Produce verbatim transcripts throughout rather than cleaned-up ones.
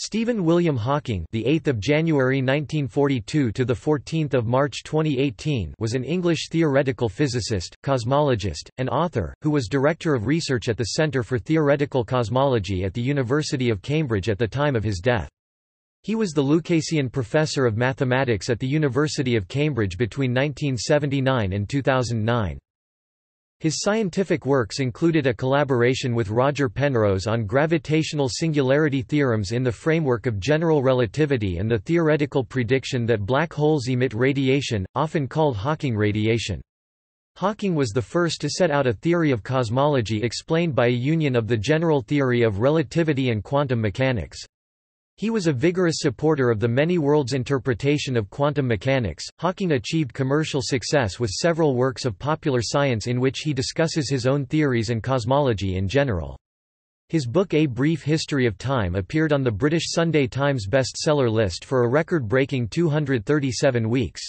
Stephen William Hawking, the eighth of January nineteen forty-two to the fourteenth of March twenty eighteen, was an English theoretical physicist, cosmologist, and author who was director of research at the Centre for Theoretical Cosmology at the University of Cambridge at the time of his death. He was the Lucasian Professor of Mathematics at the University of Cambridge between nineteen seventy-nine and two thousand nine. His scientific works included a collaboration with Roger Penrose on gravitational singularity theorems in the framework of general relativity and the theoretical prediction that black holes emit radiation, often called Hawking radiation. Hawking was the first to set out a theory of cosmology explained by a union of the general theory of relativity and quantum mechanics. He was a vigorous supporter of the many worlds interpretation of quantum mechanics. Hawking achieved commercial success with several works of popular science in which he discusses his own theories and cosmology in general. His book A Brief History of Time appeared on the British Sunday Times bestseller list for a record-breaking two hundred thirty-seven weeks.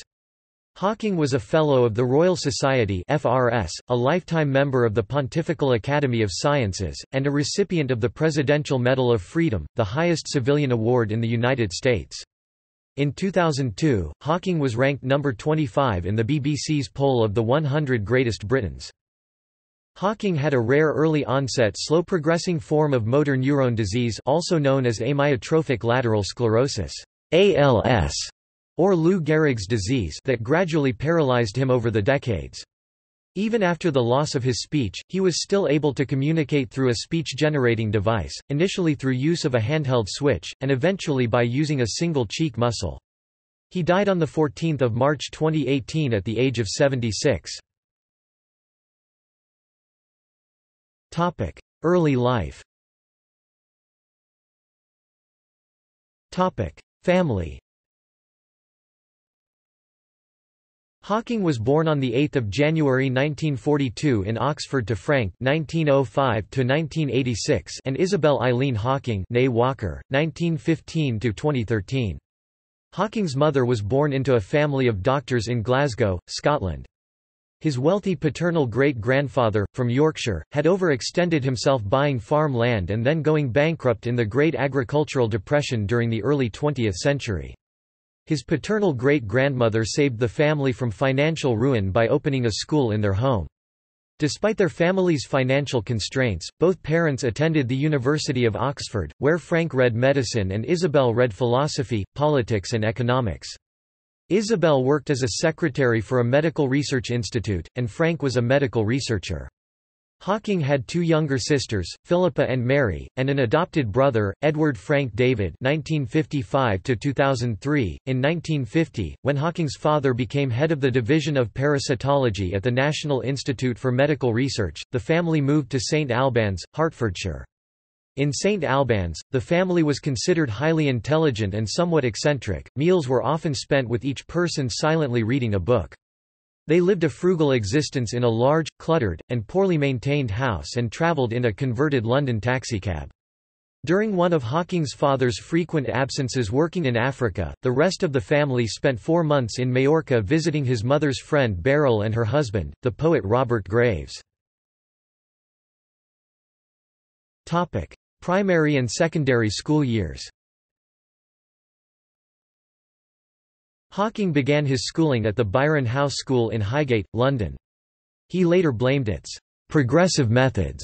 Hawking was a Fellow of the Royal Society F R S, a lifetime member of the Pontifical Academy of Sciences, and a recipient of the Presidential Medal of Freedom, the highest civilian award in the United States. In two thousand two, Hawking was ranked number twenty-five in the B B C's poll of the one hundred Greatest Britons. Hawking had a rare early-onset slow-progressing form of motor neurone disease, also known as amyotrophic lateral sclerosis (A L S), or Lou Gehrig's disease, that gradually paralyzed him over the decades. Even after the loss of his speech, he was still able to communicate through a speech-generating device, initially through use of a handheld switch, and eventually by using a single cheek muscle. He died on fourteenth of March twenty eighteen at the age of seventy-six. Early life. Family. Hawking was born on eighth of January nineteen forty-two in Oxford to Frank nineteen oh five to nineteen eighty-six and Isabel Eileen Hawking née Walker, nineteen fifteen to twenty thirteen. Hawking's mother was born into a family of doctors in Glasgow, Scotland. His wealthy paternal great-grandfather, from Yorkshire, had overextended himself buying farm land and then going bankrupt in the Great Agricultural Depression during the early twentieth century. His paternal great-grandmother saved the family from financial ruin by opening a school in their home. Despite their family's financial constraints, both parents attended the University of Oxford, where Frank read medicine and Isabel read philosophy, politics and economics. Isabel worked as a secretary for a medical research institute, and Frank was a medical researcher. Hawking had two younger sisters, Philippa and Mary, and an adopted brother, Edward Frank David nineteen fifty-five to two thousand three. In nineteen fifty, when Hawking's father became head of the Division of Parasitology at the National Institute for Medical Research, the family moved to Saint Albans, Hertfordshire. In Saint Albans, the family was considered highly intelligent and somewhat eccentric. Meals were often spent with each person silently reading a book. They lived a frugal existence in a large, cluttered, and poorly maintained house and travelled in a converted London taxicab. During one of Hawking's father's frequent absences working in Africa, the rest of the family spent four months in Majorca visiting his mother's friend Beryl and her husband, the poet Robert Graves. Topic: Primary and secondary school years. Hawking began his schooling at the Byron House School in Highgate, London. He later blamed its «progressive methods»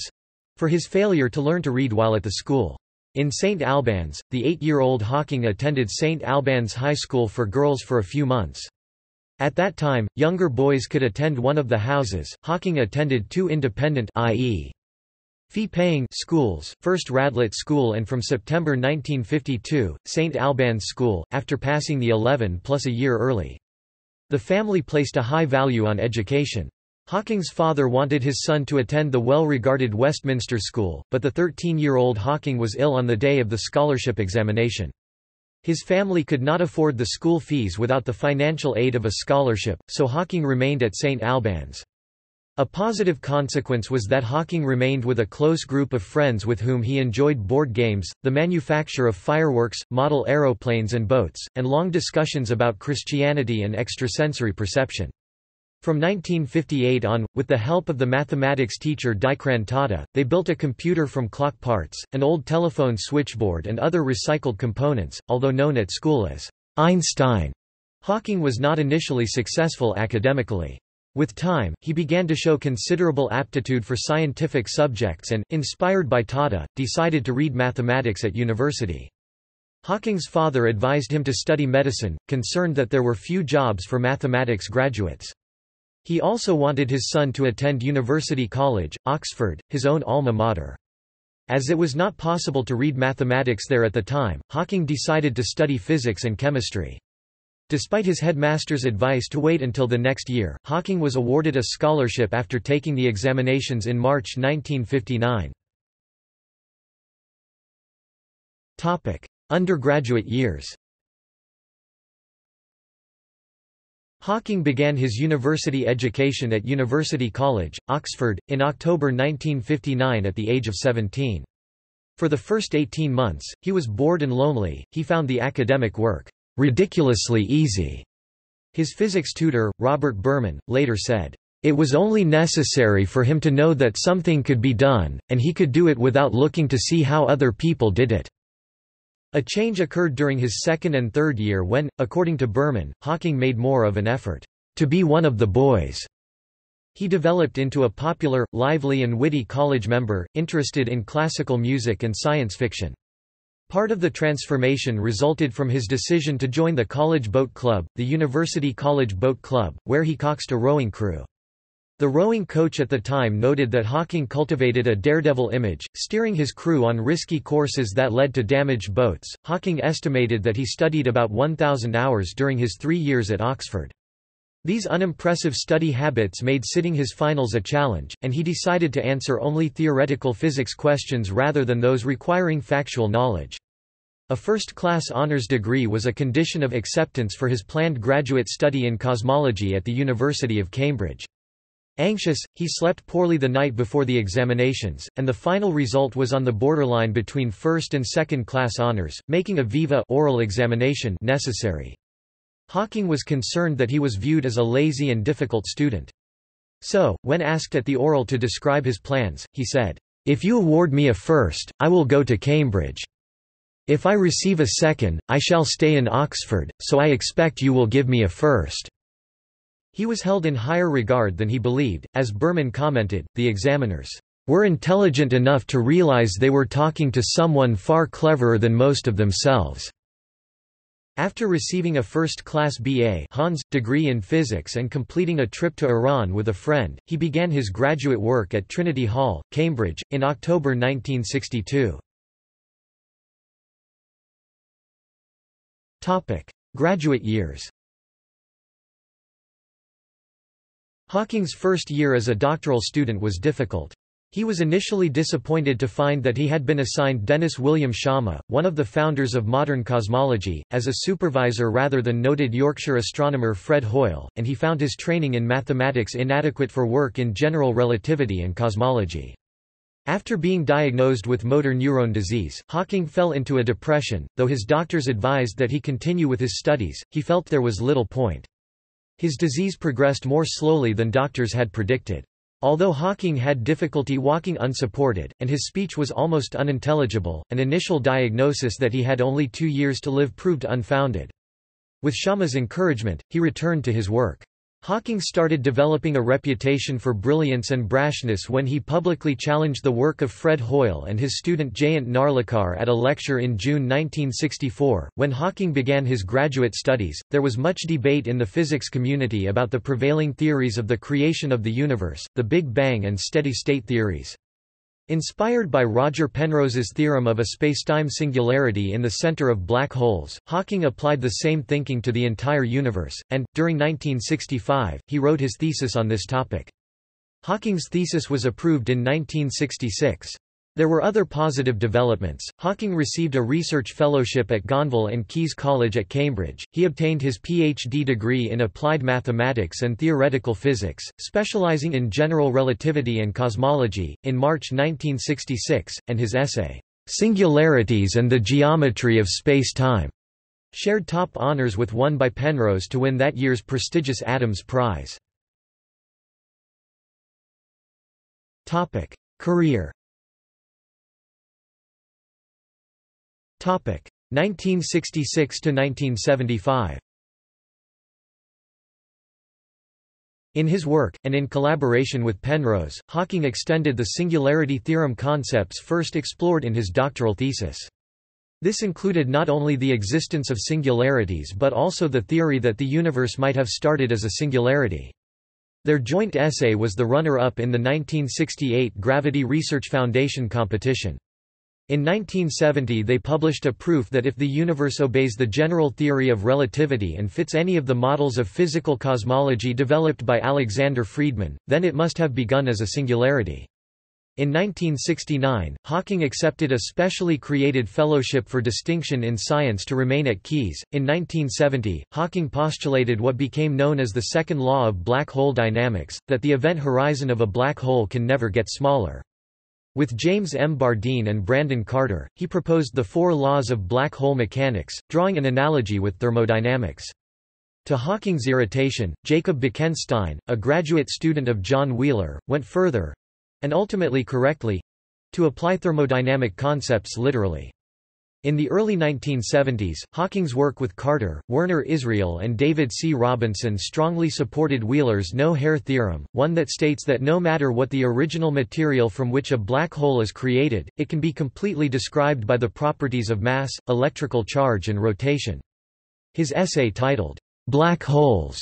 for his failure to learn to read while at the school. In Saint Albans, the eight-year-old Hawking attended Saint Albans High School for Girls for a few months. At that time, younger boys could attend one of the houses. Hawking attended two independent, that is, fee-paying schools, first Radlett School and from September nineteen fifty-two, Saint Albans School, after passing the eleven plus a year early. The family placed a high value on education. Hawking's father wanted his son to attend the well-regarded Westminster School, but the thirteen-year-old Hawking was ill on the day of the scholarship examination. His family could not afford the school fees without the financial aid of a scholarship, so Hawking remained at Saint Albans. A positive consequence was that Hawking remained with a close group of friends with whom he enjoyed board games, the manufacture of fireworks, model aeroplanes and boats, and long discussions about Christianity and extrasensory perception. From nineteen fifty-eight on, with the help of the mathematics teacher Dikran Tata, they built a computer from clock parts, an old telephone switchboard and other recycled components. Although known at school as Einstein, Hawking was not initially successful academically. With time, he began to show considerable aptitude for scientific subjects and, inspired by Tata, decided to read mathematics at university. Hawking's father advised him to study medicine, concerned that there were few jobs for mathematics graduates. He also wanted his son to attend University College, Oxford, his own alma mater. As it was not possible to read mathematics there at the time, Hawking decided to study physics and chemistry. Despite his headmaster's advice to wait until the next year, Hawking was awarded a scholarship after taking the examinations in March nineteen fifty-nine. Topic: Undergraduate years. Hawking began his university education at University College, Oxford, in October nineteen fifty-nine at the age of seventeen. For the first eighteen months, he was bored and lonely. He found the academic work ridiculously easy. His physics tutor, Robert Berman, later said, "It was only necessary for him to know that something could be done, and he could do it without looking to see how other people did it." A change occurred during his second and third year when, according to Berman, Hawking made more of an effort to be one of the boys. He developed into a popular, lively and witty college member, interested in classical music and science fiction. Part of the transformation resulted from his decision to join the College Boat Club, the University College Boat Club, where he coaxed a rowing crew. The rowing coach at the time noted that Hawking cultivated a daredevil image, steering his crew on risky courses that led to damaged boats. Hawking estimated that he studied about one thousand hours during his three years at Oxford. These unimpressive study habits made sitting his finals a challenge, and he decided to answer only theoretical physics questions rather than those requiring factual knowledge. A first-class honors degree was a condition of acceptance for his planned graduate study in cosmology at the University of Cambridge. Anxious, he slept poorly the night before the examinations, and the final result was on the borderline between first and second class honors, making a viva oral examination necessary. Hawking was concerned that he was viewed as a lazy and difficult student. So, when asked at the oral to describe his plans, he said, "If you award me a first, I will go to Cambridge. If I receive a second, I shall stay in Oxford, so I expect you will give me a first." He was held in higher regard than he believed. As Berman commented, the examiners were intelligent enough to realize they were talking to someone far cleverer than most of themselves. After receiving a first-class B A Hons degree in physics and completing a trip to Iran with a friend, he began his graduate work at Trinity Hall, Cambridge, in October nineteen sixty-two. Topic: Graduate years. Hawking's first year as a doctoral student was difficult. He was initially disappointed to find that he had been assigned Dennis William Sharma, one of the founders of modern cosmology, as a supervisor rather than noted Yorkshire astronomer Fred Hoyle, and he found his training in mathematics inadequate for work in general relativity and cosmology. After being diagnosed with motor neurone disease, Hawking fell into a depression. Though his doctors advised that he continue with his studies, he felt there was little point. His disease progressed more slowly than doctors had predicted. Although Hawking had difficulty walking unsupported, and his speech was almost unintelligible, an initial diagnosis that he had only two years to live proved unfounded. With Sharma's encouragement, he returned to his work. Hawking started developing a reputation for brilliance and brashness when he publicly challenged the work of Fred Hoyle and his student Jayant Narlikar at a lecture in June nineteen sixty-four. When Hawking began his graduate studies, there was much debate in the physics community about the prevailing theories of the creation of the universe, the Big Bang, and steady-state theories. Inspired by Roger Penrose's theorem of a spacetime singularity in the center of black holes, Hawking applied the same thinking to the entire universe, and, during nineteen sixty-five, he wrote his thesis on this topic. Hawking's thesis was approved in nineteen sixty-six. There were other positive developments. Hawking received a research fellowship at Gonville and Caius College at Cambridge. He obtained his P H D degree in applied mathematics and theoretical physics, specializing in general relativity and cosmology, in March nineteen sixty-six, and his essay, Singularities and the Geometry of Space-Time, shared top honors with one by Penrose to win that year's prestigious Adams Prize. Topic: Career. Topic: nineteen sixty-six to nineteen seventy-five. In his work, and in collaboration with Penrose, Hawking extended the singularity theorem concepts first explored in his doctoral thesis. This included not only the existence of singularities but also the theory that the universe might have started as a singularity. Their joint essay was the runner-up in the nineteen sixty-eight Gravity Research Foundation competition. In nineteen seventy they published a proof that if the universe obeys the general theory of relativity and fits any of the models of physical cosmology developed by Alexander Friedman, then it must have begun as a singularity. In nineteen sixty-nine, Hawking accepted a specially created fellowship for distinction in science to remain at Caius. In nineteen seventy, Hawking postulated what became known as the second law of black hole dynamics, that the event horizon of a black hole can never get smaller. With James M. Bardeen and Brandon Carter, he proposed the four laws of black hole mechanics, drawing an analogy with thermodynamics. To Hawking's irritation, Jacob Bekenstein, a graduate student of John Wheeler, went further—and ultimately correctly—to apply thermodynamic concepts literally. In the early nineteen seventies, Hawking's work with Carter, Werner Israel and David C. Robinson strongly supported Wheeler's no-hair theorem, one that states that no matter what the original material from which a black hole is created, it can be completely described by the properties of mass, electrical charge and rotation. His essay titled, "Black Holes",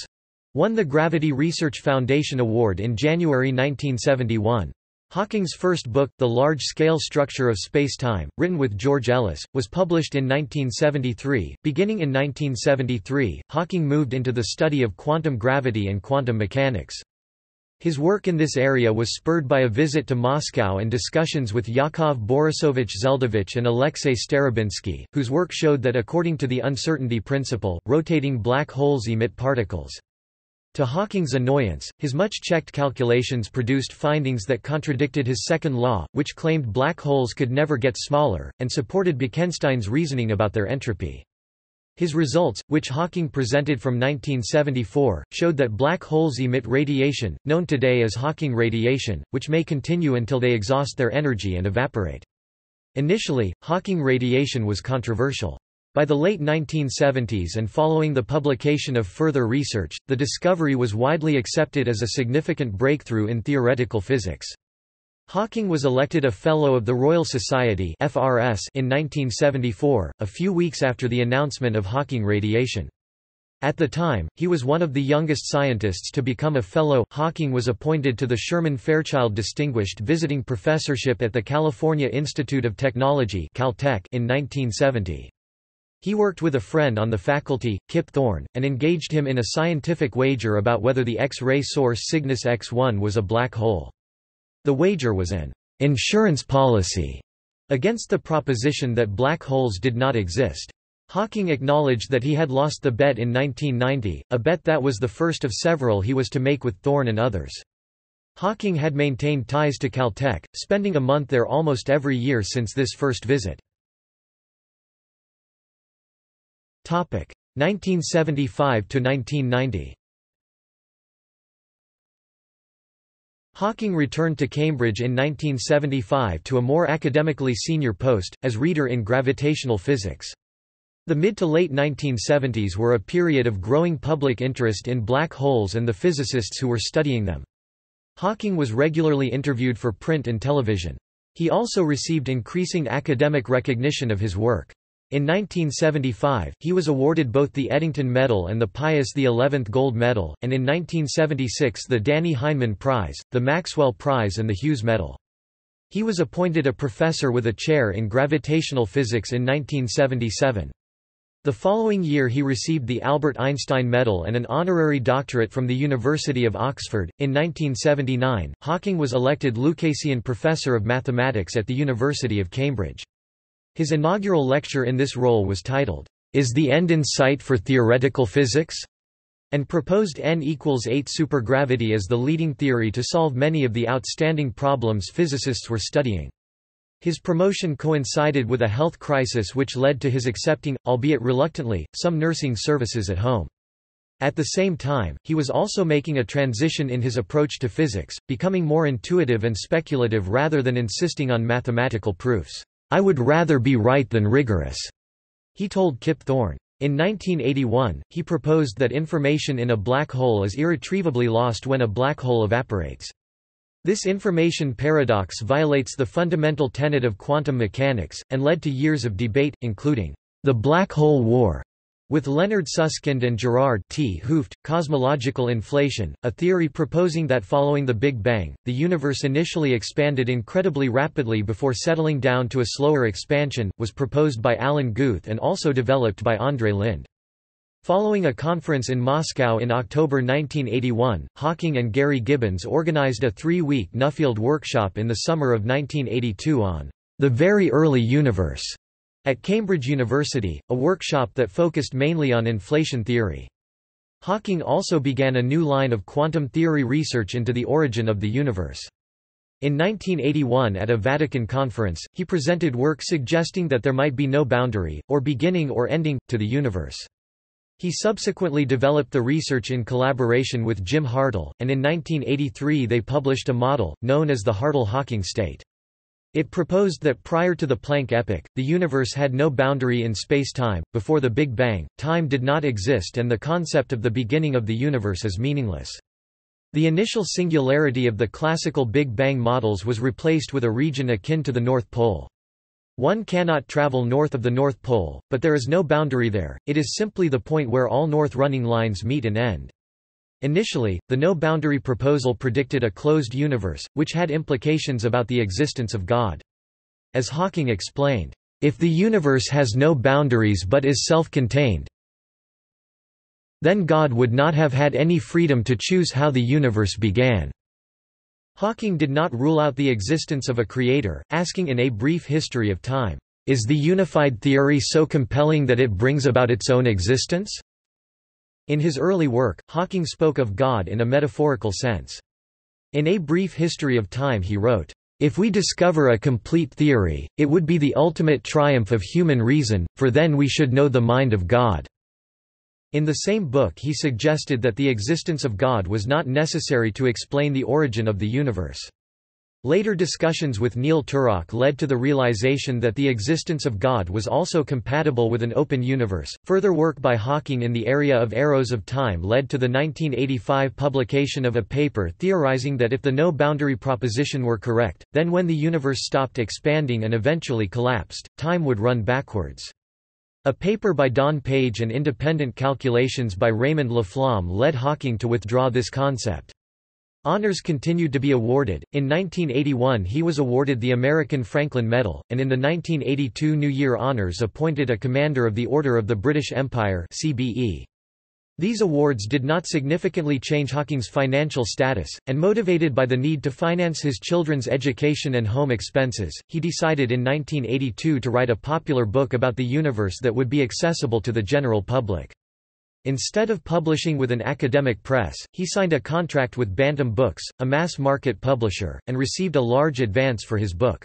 won the Gravity Research Foundation Award in January nineteen seventy-one. Hawking's first book, The Large-Scale Structure of Space-Time, written with George Ellis, was published in nineteen seventy-three. Beginning in nineteen seventy-three, Hawking moved into the study of quantum gravity and quantum mechanics. His work in this area was spurred by a visit to Moscow and discussions with Yakov Borisovich Zeldovich and Alexei Starobinsky, whose work showed that according to the uncertainty principle, rotating black holes emit particles. To Hawking's annoyance, his much-checked calculations produced findings that contradicted his second law, which claimed black holes could never get smaller, and supported Bekenstein's reasoning about their entropy. His results, which Hawking presented from nineteen seventy-four, showed that black holes emit radiation, known today as Hawking radiation, which may continue until they exhaust their energy and evaporate. Initially, Hawking radiation was controversial. By the late nineteen seventies and following the publication of further research, the discovery was widely accepted as a significant breakthrough in theoretical physics. Hawking was elected a Fellow of the Royal Society (F R S) in nineteen seventy-four, a few weeks after the announcement of Hawking radiation. At the time, he was one of the youngest scientists to become a Fellow. Hawking was appointed to the Sherman Fairchild Distinguished Visiting Professorship at the California Institute of Technology (Caltech) in nineteen seventy. He worked with a friend on the faculty, Kip Thorne, and engaged him in a scientific wager about whether the X-ray source Cygnus X one was a black hole. The wager was an insurance policy against the proposition that black holes did not exist. Hawking acknowledged that he had lost the bet in nineteen ninety, a bet that was the first of several he was to make with Thorne and others. Hawking had maintained ties to Caltech, spending a month there almost every year since this first visit. Topic: nineteen seventy-five to nineteen ninety. Hawking returned to Cambridge in nineteen seventy-five to a more academically senior post as reader in gravitational physics. The mid to late nineteen seventies were a period of growing public interest in black holes and the physicists who were studying them. Hawking was regularly interviewed for print and television. He also received increasing academic recognition of his work. In nineteen seventy-five, he was awarded both the Eddington Medal and the Pius the eleventh Gold Medal, and in nineteen seventy-six the Danny Heinemann Prize, the Maxwell Prize and the Hughes Medal. He was appointed a professor with a chair in gravitational physics in nineteen seventy-seven. The following year he received the Albert Einstein Medal and an honorary doctorate from the University of Oxford. In nineteen seventy-nine, Hawking was elected Lucasian Professor of Mathematics at the University of Cambridge. His inaugural lecture in this role was titled, "Is the End in Sight for Theoretical Physics?" and proposed N equals eight supergravity as the leading theory to solve many of the outstanding problems physicists were studying. His promotion coincided with a health crisis which led to his accepting, albeit reluctantly, some nursing services at home. At the same time, he was also making a transition in his approach to physics, becoming more intuitive and speculative rather than insisting on mathematical proofs. "I would rather be right than rigorous," he told Kip Thorne. In nineteen eighty-one, he proposed that information in a black hole is irretrievably lost when a black hole evaporates. This information paradox violates the fundamental tenet of quantum mechanics, and led to years of debate, including the Black Hole War, with Leonard Susskind and Gerard T. Hooft. Cosmological inflation, a theory proposing that following the Big Bang, the universe initially expanded incredibly rapidly before settling down to a slower expansion, was proposed by Alan Guth and also developed by André Lind. Following a conference in Moscow in October nineteen eighty-one, Hawking and Gary Gibbons organized a three-week Nuffield workshop in the summer of nineteen eighty-two on the very early universe at Cambridge University, a workshop that focused mainly on inflation theory. Hawking also began a new line of quantum theory research into the origin of the universe. In nineteen eighty-one, at a Vatican conference, he presented work suggesting that there might be no boundary, or beginning or ending, to the universe. He subsequently developed the research in collaboration with Jim Hartle, and in nineteen eighty-three they published a model, known as the Hartle-Hawking state. It proposed that prior to the Planck epoch, the universe had no boundary in space-time. Before the Big Bang, time did not exist and the concept of the beginning of the universe is meaningless. The initial singularity of the classical Big Bang models was replaced with a region akin to the North Pole. One cannot travel north of the North Pole, but there is no boundary there, it is simply the point where all north-running lines meet and end. Initially, the no-boundary proposal predicted a closed universe, which had implications about the existence of God. As Hawking explained, "If the universe has no boundaries but is self-contained, then God would not have had any freedom to choose how the universe began." Hawking did not rule out the existence of a creator, asking in A Brief History of Time, "Is the unified theory so compelling that it brings about its own existence?" In his early work, Hawking spoke of God in a metaphorical sense. In A Brief History of Time he wrote, "If we discover a complete theory, it would be the ultimate triumph of human reason, for then we should know the mind of God." In the same book he suggested that the existence of God was not necessary to explain the origin of the universe. Later discussions with Neil Turok led to the realization that the existence of God was also compatible with an open universe. Further work by Hawking in the area of arrows of time led to the nineteen eighty-five publication of a paper theorizing that if the no-boundary proposition were correct, then when the universe stopped expanding and eventually collapsed, time would run backwards. A paper by Don Page and independent calculations by Raymond Laflamme led Hawking to withdraw this concept. Honors continued to be awarded. In nineteen eighty-one he was awarded the American Franklin Medal, and in the nineteen eighty-two New Year Honors appointed a Commander of the Order of the British Empire C B E. These awards did not significantly change Hawking's financial status, and motivated by the need to finance his children's education and home expenses, he decided in nineteen eighty-two to write a popular book about the universe that would be accessible to the general public. Instead of publishing with an academic press, he signed a contract with Bantam Books, a mass-market publisher, and received a large advance for his book.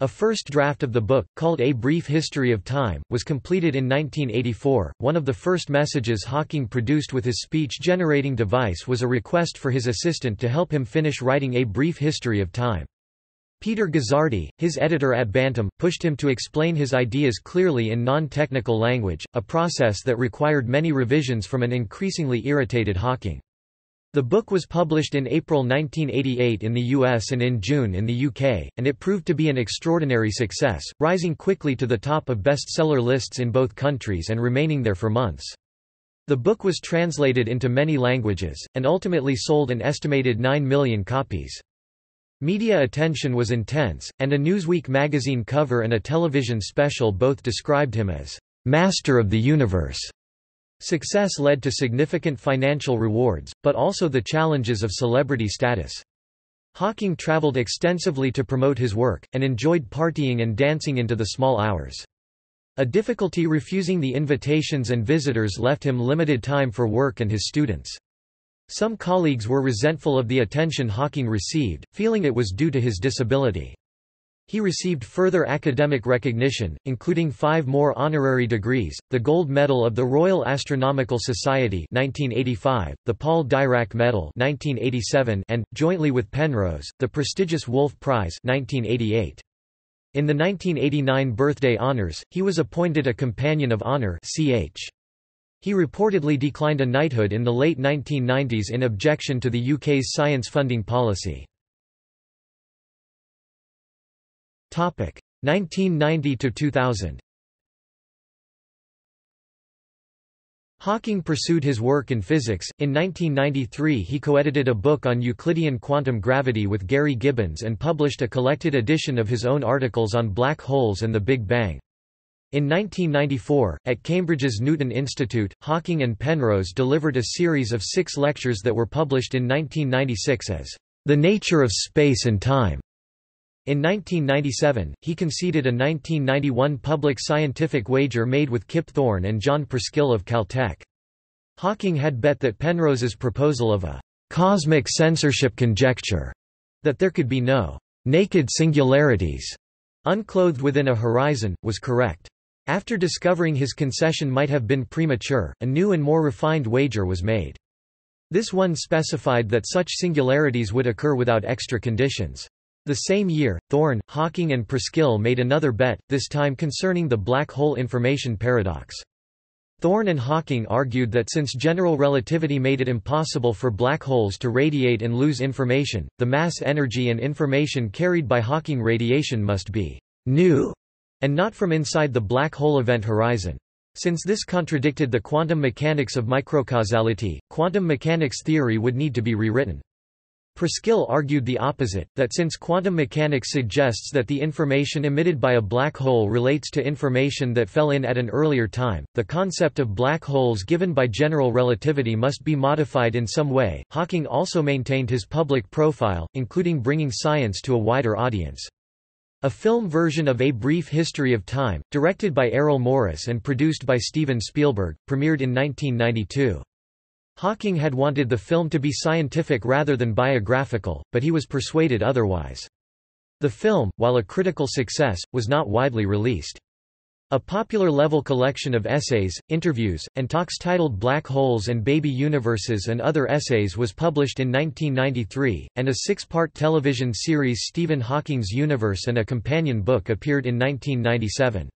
A first draft of the book, called A Brief History of Time, was completed in nineteen eighty-four. One of the first messages Hawking produced with his speech-generating device was a request for his assistant to help him finish writing A Brief History of Time. Peter Gazzardi, his editor at Bantam, pushed him to explain his ideas clearly in non-technical language, a process that required many revisions from an increasingly irritated Hawking. The book was published in April nineteen eighty-eight in the U S and in June in the U K, and it proved to be an extraordinary success, rising quickly to the top of bestseller lists in both countries and remaining there for months. The book was translated into many languages, and ultimately sold an estimated nine million copies. Media attention was intense, and a Newsweek magazine cover and a television special both described him as "master of the universe." Success led to significant financial rewards, but also the challenges of celebrity status. Hawking traveled extensively to promote his work, and enjoyed partying and dancing into the small hours. A difficulty refusing the invitations and visitors left him limited time for work and his students. Some colleagues were resentful of the attention Hawking received, feeling it was due to his disability. He received further academic recognition, including five more honorary degrees, the Gold Medal of the Royal Astronomical Society nineteen eighty-five, the Paul Dirac Medal nineteen eighty-seven and, jointly with Penrose, the prestigious Wolf Prize nineteen eighty-eight. In the nineteen eighty-nine birthday honours, he was appointed a Companion of Honour C H He reportedly declined a knighthood in the late nineteen nineties in objection to the U K's science funding policy. nineteen ninety to two thousand. Hawking pursued his work in physics. In nineteen ninety-three, he co-edited a book on Euclidean quantum gravity with Gary Gibbons and published a collected edition of his own articles on black holes and the Big Bang. In nineteen ninety-four, at Cambridge's Newton Institute, Hawking and Penrose delivered a series of six lectures that were published in nineteen ninety-six as The Nature of Space and Time. In nineteen ninety-seven, he conceded a nineteen ninety-one public scientific wager made with Kip Thorne and John Perskill of Caltech. Hawking had bet that Penrose's proposal of a cosmic censorship conjecture, that there could be no naked singularities unclothed within a horizon, was correct. After discovering his concession might have been premature, a new and more refined wager was made. This one specified that such singularities would occur without extra conditions. The same year, Thorne, Hawking and Perskill made another bet, this time concerning the black hole information paradox. Thorne and Hawking argued that since general relativity made it impossible for black holes to radiate and lose information, the mass, energy and information carried by Hawking radiation must be new and not from inside the black hole event horizon. Since this contradicted the quantum mechanics of microcausality, quantum mechanics theory would need to be rewritten. Perskill argued the opposite, that since quantum mechanics suggests that the information emitted by a black hole relates to information that fell in at an earlier time, the concept of black holes given by general relativity must be modified in some way. Hawking also maintained his public profile, including bringing science to a wider audience. A film version of A Brief History of Time, directed by Errol Morris and produced by Steven Spielberg, premiered in nineteen ninety-two. Hawking had wanted the film to be scientific rather than biographical, but he was persuaded otherwise. The film, while a critical success, was not widely released. A popular-level collection of essays, interviews, and talks titled Black Holes and Baby Universes and Other Essays was published in nineteen ninety-three, and a six-part television series Stephen Hawking's Universe and a companion book appeared in nineteen ninety-seven.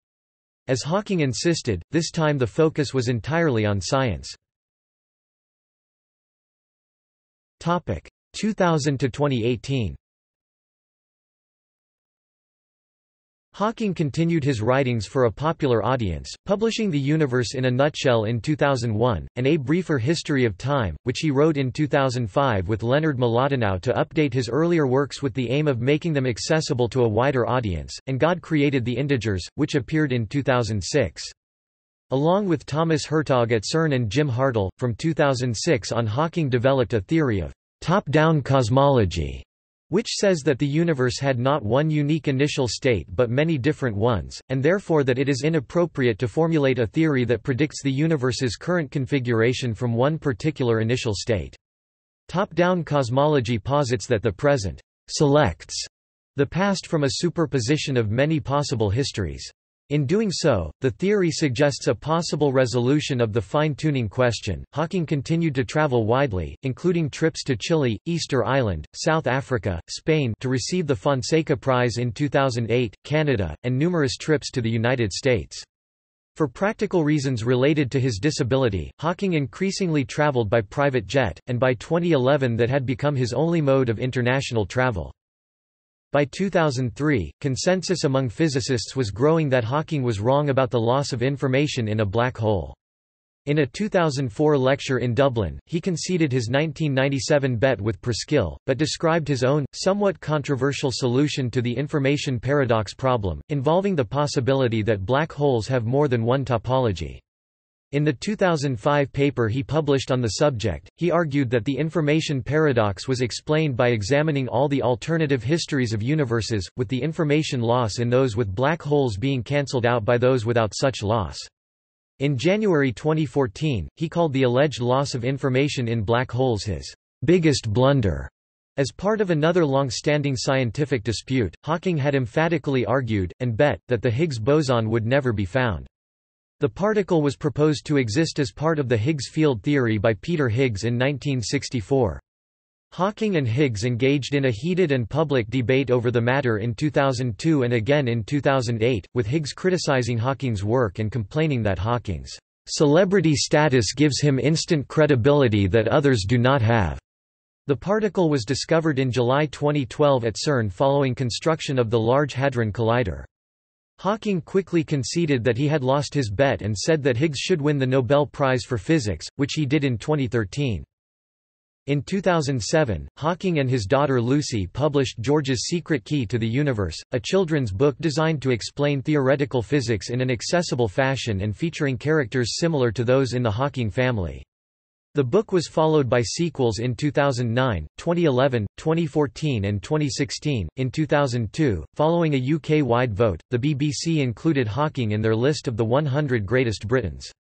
As Hawking insisted, this time the focus was entirely on science. two thousand to twenty eighteen. Hawking continued his writings for a popular audience, publishing The Universe in a Nutshell in two thousand one, and A Briefer History of Time, which he wrote in two thousand five with Leonard Mlodinow to update his earlier works with the aim of making them accessible to a wider audience, and God Created the Integers, which appeared in two thousand six. Along with Thomas Hertog at CERN and Jim Hartle, from two thousand six on, Hawking developed a theory of top-down cosmology, which says that the universe had not one unique initial state but many different ones, and therefore that it is inappropriate to formulate a theory that predicts the universe's current configuration from one particular initial state. Top-down cosmology posits that the present selects the past from a superposition of many possible histories. In doing so, the theory suggests a possible resolution of the fine-tuning question. Hawking continued to travel widely, including trips to Chile, Easter Island, South Africa, Spain to receive the Fonseca Prize in two thousand eight, Canada, and numerous trips to the United States. For practical reasons related to his disability, Hawking increasingly traveled by private jet, and by twenty eleven that had become his only mode of international travel. By two thousand three, consensus among physicists was growing that Hawking was wrong about the loss of information in a black hole. In a two thousand four lecture in Dublin, he conceded his nineteen ninety-seven bet with Perskill, but described his own, somewhat controversial solution to the information paradox problem, involving the possibility that black holes have more than one topology. In the two thousand five paper he published on the subject, he argued that the information paradox was explained by examining all the alternative histories of universes, with the information loss in those with black holes being cancelled out by those without such loss. In January twenty fourteen, he called the alleged loss of information in black holes his biggest blunder, As part of another long-standing scientific dispute, Hawking had emphatically argued, and bet, that the Higgs boson would never be found. The particle was proposed to exist as part of the Higgs field theory by Peter Higgs in nineteen sixty-four. Hawking and Higgs engaged in a heated and public debate over the matter in two thousand two and again in two thousand eight, with Higgs criticizing Hawking's work and complaining that Hawking's celebrity status gives him instant credibility that others do not have. The particle was discovered in July twenty twelve at CERN following construction of the Large Hadron Collider. Hawking quickly conceded that he had lost his bet and said that Higgs should win the Nobel Prize for Physics, which he did in twenty thirteen. In two thousand seven, Hawking and his daughter Lucy published George's Secret Key to the Universe, a children's book designed to explain theoretical physics in an accessible fashion and featuring characters similar to those in the Hawking family. The book was followed by sequels in two thousand nine, twenty eleven, twenty fourteen, and twenty sixteen. In two thousand two, following a U K-wide vote, the B B C included Hawking in their list of the one hundred Greatest Britons.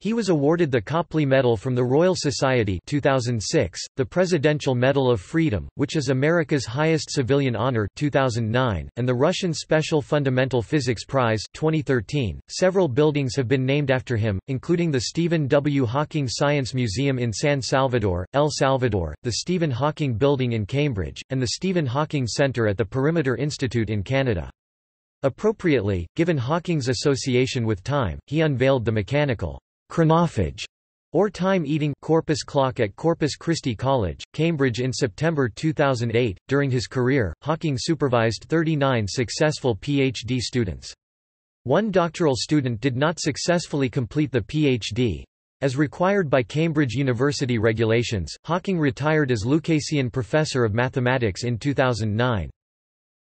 He was awarded the Copley Medal from the Royal Society two thousand six, the Presidential Medal of Freedom, which is America's highest civilian honor two thousand nine, and the Russian Special Fundamental Physics Prize twenty thirteen. Several buildings have been named after him, including the Stephen W. Hawking Science Museum in San Salvador, El Salvador, the Stephen Hawking Building in Cambridge, and the Stephen Hawking Center at the Perimeter Institute in Canada. Appropriately, given Hawking's association with time, he unveiled the mechanical chronophage, or time-eating, corpus clock at Corpus Christi College, Cambridge in September two thousand eight. During his career, Hawking supervised thirty-nine successful P H D students. One doctoral student did not successfully complete the P H D. As required by Cambridge University regulations, Hawking retired as Lucasian Professor of Mathematics in two thousand nine.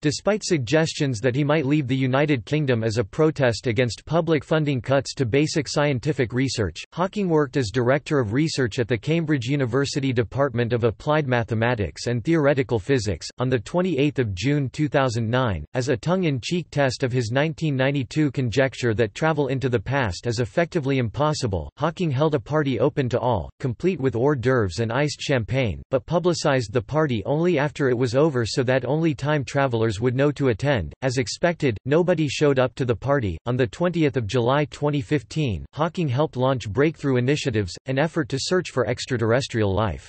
Despite suggestions that he might leave the United Kingdom as a protest against public funding cuts to basic scientific research, Hawking worked as Director of Research at the Cambridge University Department of Applied Mathematics and Theoretical Physics. On the twenty-eighth of June two thousand nine, as a tongue-in-cheek test of his nineteen ninety-two conjecture that travel into the past is effectively impossible, Hawking held a party open to all, complete with hors d'oeuvres and iced champagne, but publicized the party only after it was over so that only time travelers would know to attend. As expected, nobody showed up to the party. On the twentieth of July twenty fifteen, Hawking helped launch Breakthrough Initiatives, an effort to search for extraterrestrial life.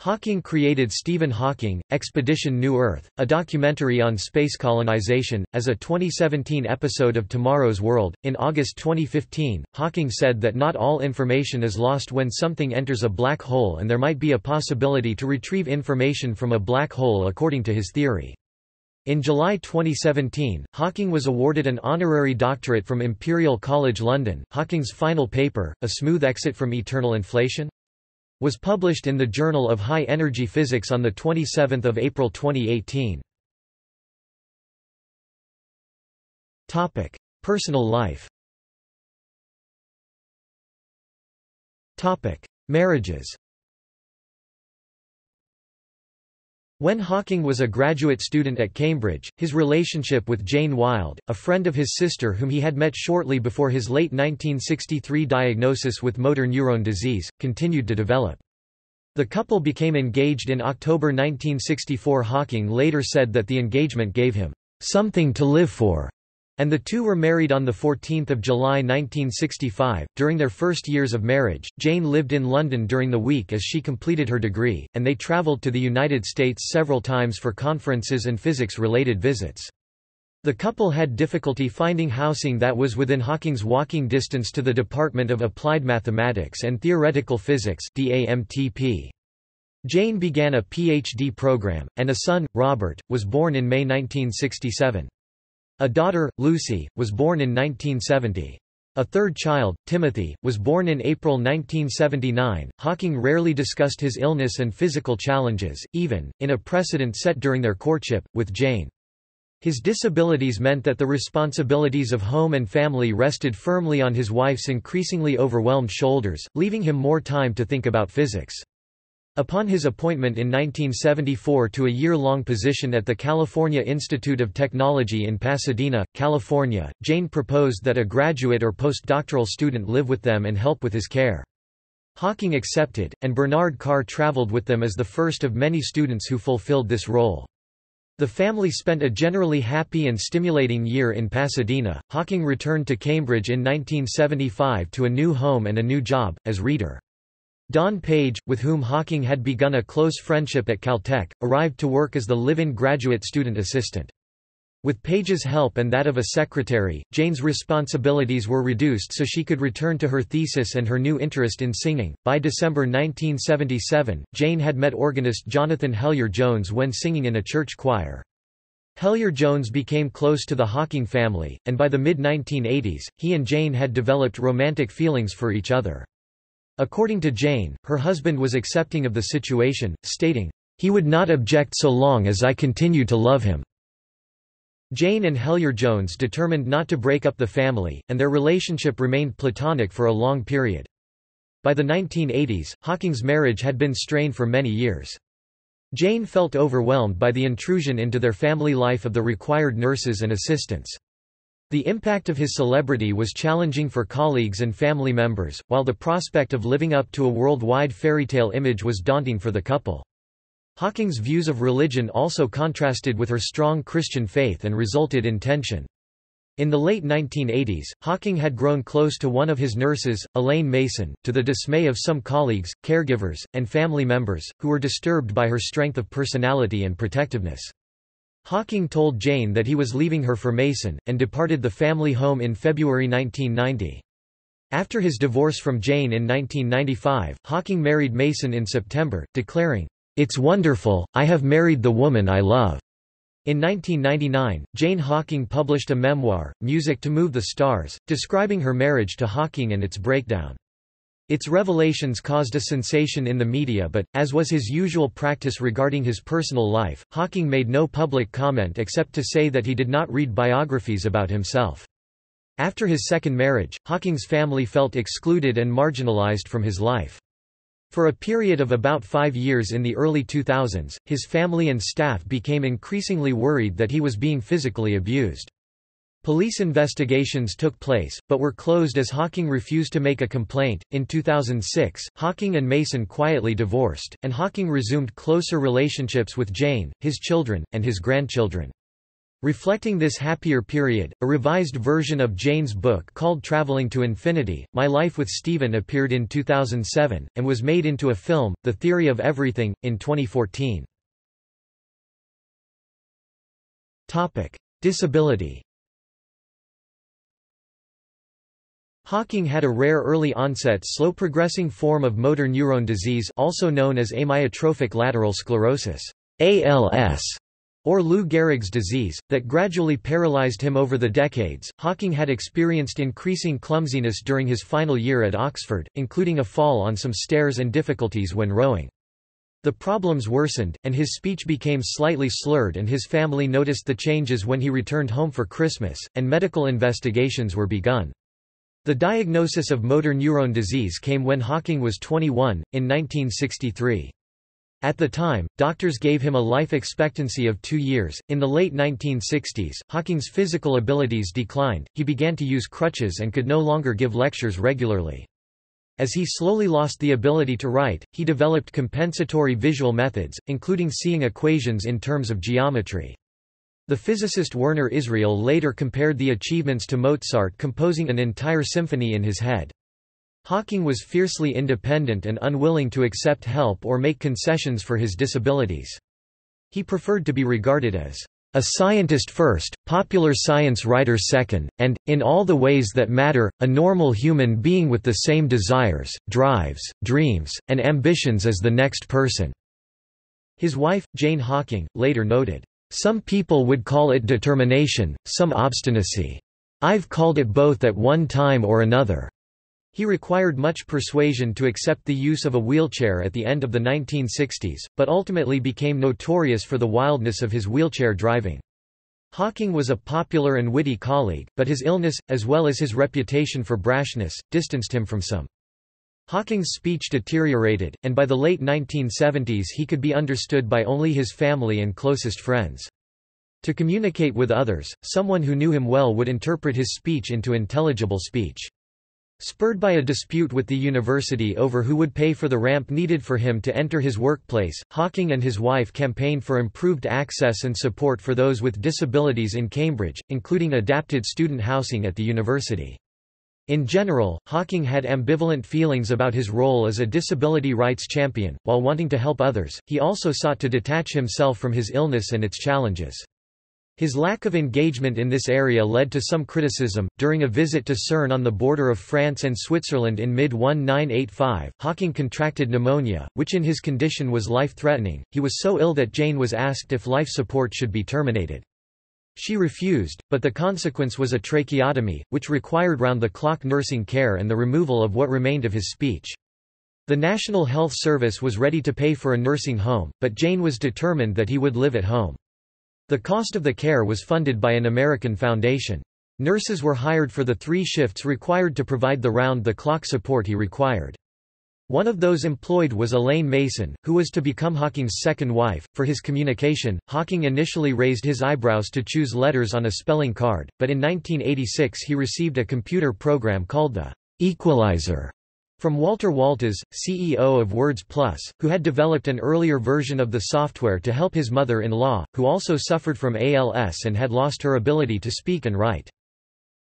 Hawking created Stephen Hawking, Expedition New Earth, a documentary on space colonization, as a twenty seventeen episode of Tomorrow's World. In August twenty fifteen, Hawking said that not all information is lost when something enters a black hole, and there might be a possibility to retrieve information from a black hole according to his theory. In July twenty seventeen, Hawking was awarded an honorary doctorate from Imperial College London. Hawking's final paper, A Smooth Exit from Eternal Inflation, was published in the Journal of High Energy Physics on the twenty-seventh of April twenty eighteen. Topic: Personal life. Topic: Marriages. When Hawking was a graduate student at Cambridge, his relationship with Jane Wilde, a friend of his sister whom he had met shortly before his late nineteen sixty-three diagnosis with motor neurone disease, continued to develop. The couple became engaged in October nineteen sixty-four. Hawking later said that the engagement gave him something to live for, and the two were married on the fourteenth of July nineteen sixty-five. During their first years of marriage, Jane lived in London during the week as she completed her degree, and they travelled to the United States several times for conferences and physics-related visits. The couple had difficulty finding housing that was within Hawking's walking distance to the Department of Applied Mathematics and Theoretical Physics (D A M T P). Jane began a P H D program, and a son, Robert, was born in May nineteen sixty-seven. A daughter, Lucy, was born in nineteen seventy. A third child, Timothy, was born in April nineteen seventy-nine. Hawking rarely discussed his illness and physical challenges, even, in a precedent set during their courtship, with Jane. His disabilities meant that the responsibilities of home and family rested firmly on his wife's increasingly overwhelmed shoulders, leaving him more time to think about physics. Upon his appointment in nineteen seventy-four to a year-long position at the California Institute of Technology in Pasadena, California, Jane proposed that a graduate or postdoctoral student live with them and help with his care. Hawking accepted, and Bernard Carr traveled with them as the first of many students who fulfilled this role. The family spent a generally happy and stimulating year in Pasadena. Hawking returned to Cambridge in nineteen seventy-five to a new home and a new job, as reader. Don Page, with whom Hawking had begun a close friendship at Caltech, arrived to work as the live-in graduate student assistant. With Page's help and that of a secretary, Jane's responsibilities were reduced so she could return to her thesis and her new interest in singing. By December nineteen seventy-seven, Jane had met organist Jonathan Hellyer-Jones when singing in a church choir. Hellyer-Jones became close to the Hawking family, and by the mid nineteen eighties, he and Jane had developed romantic feelings for each other. According to Jane, her husband was accepting of the situation, stating, "He would not object so long as I continued to love him." Jane and Hellyer-Jones determined not to break up the family, and their relationship remained platonic for a long period. By the nineteen eighties, Hawking's marriage had been strained for many years. Jane felt overwhelmed by the intrusion into their family life of the required nurses and assistants. The impact of his celebrity was challenging for colleagues and family members, while the prospect of living up to a worldwide fairytale image was daunting for the couple. Hawking's views of religion also contrasted with her strong Christian faith and resulted in tension. In the late nineteen eighties, Hawking had grown close to one of his nurses, Elaine Mason, to the dismay of some colleagues, caregivers, and family members, who were disturbed by her strength of personality and protectiveness. Hawking told Jane that he was leaving her for Mason, and departed the family home in February nineteen ninety. After his divorce from Jane in nineteen ninety-five, Hawking married Mason in September, declaring, "It's wonderful, I have married the woman I love." In nineteen ninety-nine, Jane Hawking published a memoir, Music to Move the Stars, describing her marriage to Hawking and its breakdown. Its revelations caused a sensation in the media but, as was his usual practice regarding his personal life, Hawking made no public comment except to say that he did not read biographies about himself. After his second marriage, Hawking's family felt excluded and marginalized from his life. For a period of about five years in the early two thousands, his family and staff became increasingly worried that he was being physically abused. Police investigations took place, but were closed as Hawking refused to make a complaint. In two thousand six, Hawking and Mason quietly divorced, and Hawking resumed closer relationships with Jane, his children, and his grandchildren. Reflecting this happier period, a revised version of Jane's book called Traveling to Infinity, My Life with Stephen appeared in two thousand seven, and was made into a film, The Theory of Everything, in twenty fourteen. Disability. Hawking had a rare early-onset slow-progressing form of motor neuron disease also known as amyotrophic lateral sclerosis, A L S. Or Lou Gehrig's disease, that gradually paralyzed him over the decades. Hawking had experienced increasing clumsiness during his final year at Oxford, including a fall on some stairs and difficulties when rowing. The problems worsened, and his speech became slightly slurred, and his family noticed the changes when he returned home for Christmas, and medical investigations were begun. The diagnosis of motor neuron disease came when Hawking was twenty-one, in nineteen sixty-three. At the time, doctors gave him a life expectancy of two years. In the late nineteen sixties, Hawking's physical abilities declined, he began to use crutches and could no longer give lectures regularly. As he slowly lost the ability to write, he developed compensatory visual methods, including seeing equations in terms of geometry. The physicist Werner Israel later compared the achievements to Mozart composing an entire symphony in his head. Hawking was fiercely independent and unwilling to accept help or make concessions for his disabilities. He preferred to be regarded as a scientist first, popular science writer second, and, in all the ways that matter, a normal human being with the same desires, drives, dreams, and ambitions as the next person. His wife, Jane Hawking, later noted, "Some people would call it determination, some obstinacy. I've called it both at one time or another." He required much persuasion to accept the use of a wheelchair at the end of the nineteen sixties, but ultimately became notorious for the wildness of his wheelchair driving. Hawking was a popular and witty colleague, but his illness, as well as his reputation for brashness, distanced him from some. Hawking's speech deteriorated, and by the late nineteen seventies he could be understood by only his family and closest friends. To communicate with others, someone who knew him well would interpret his speech into intelligible speech. Spurred by a dispute with the university over who would pay for the ramp needed for him to enter his workplace, Hawking and his wife campaigned for improved access and support for those with disabilities in Cambridge, including adapted student housing at the university. In general, Hawking had ambivalent feelings about his role as a disability rights champion. While wanting to help others, he also sought to detach himself from his illness and its challenges. His lack of engagement in this area led to some criticism. During a visit to CERN on the border of France and Switzerland in mid nineteen eighty-five, Hawking contracted pneumonia, which in his condition was life-threatening. He was so ill that Jane was asked if life support should be terminated. She refused, but the consequence was a tracheotomy, which required round-the-clock nursing care and the removal of what remained of his speech. The National Health Service was ready to pay for a nursing home, but Jane was determined that he would live at home. The cost of the care was funded by an American foundation. Nurses were hired for the three shifts required to provide the round-the-clock support he required. One of those employed was Elaine Mason, who was to become Hawking's second wife. For his communication, Hawking initially raised his eyebrows to choose letters on a spelling card, but in nineteen eighty-six he received a computer program called the Equalizer from Walter Walters, C E O of Words Plus, who had developed an earlier version of the software to help his mother-in-law, who also suffered from A L S and had lost her ability to speak and write.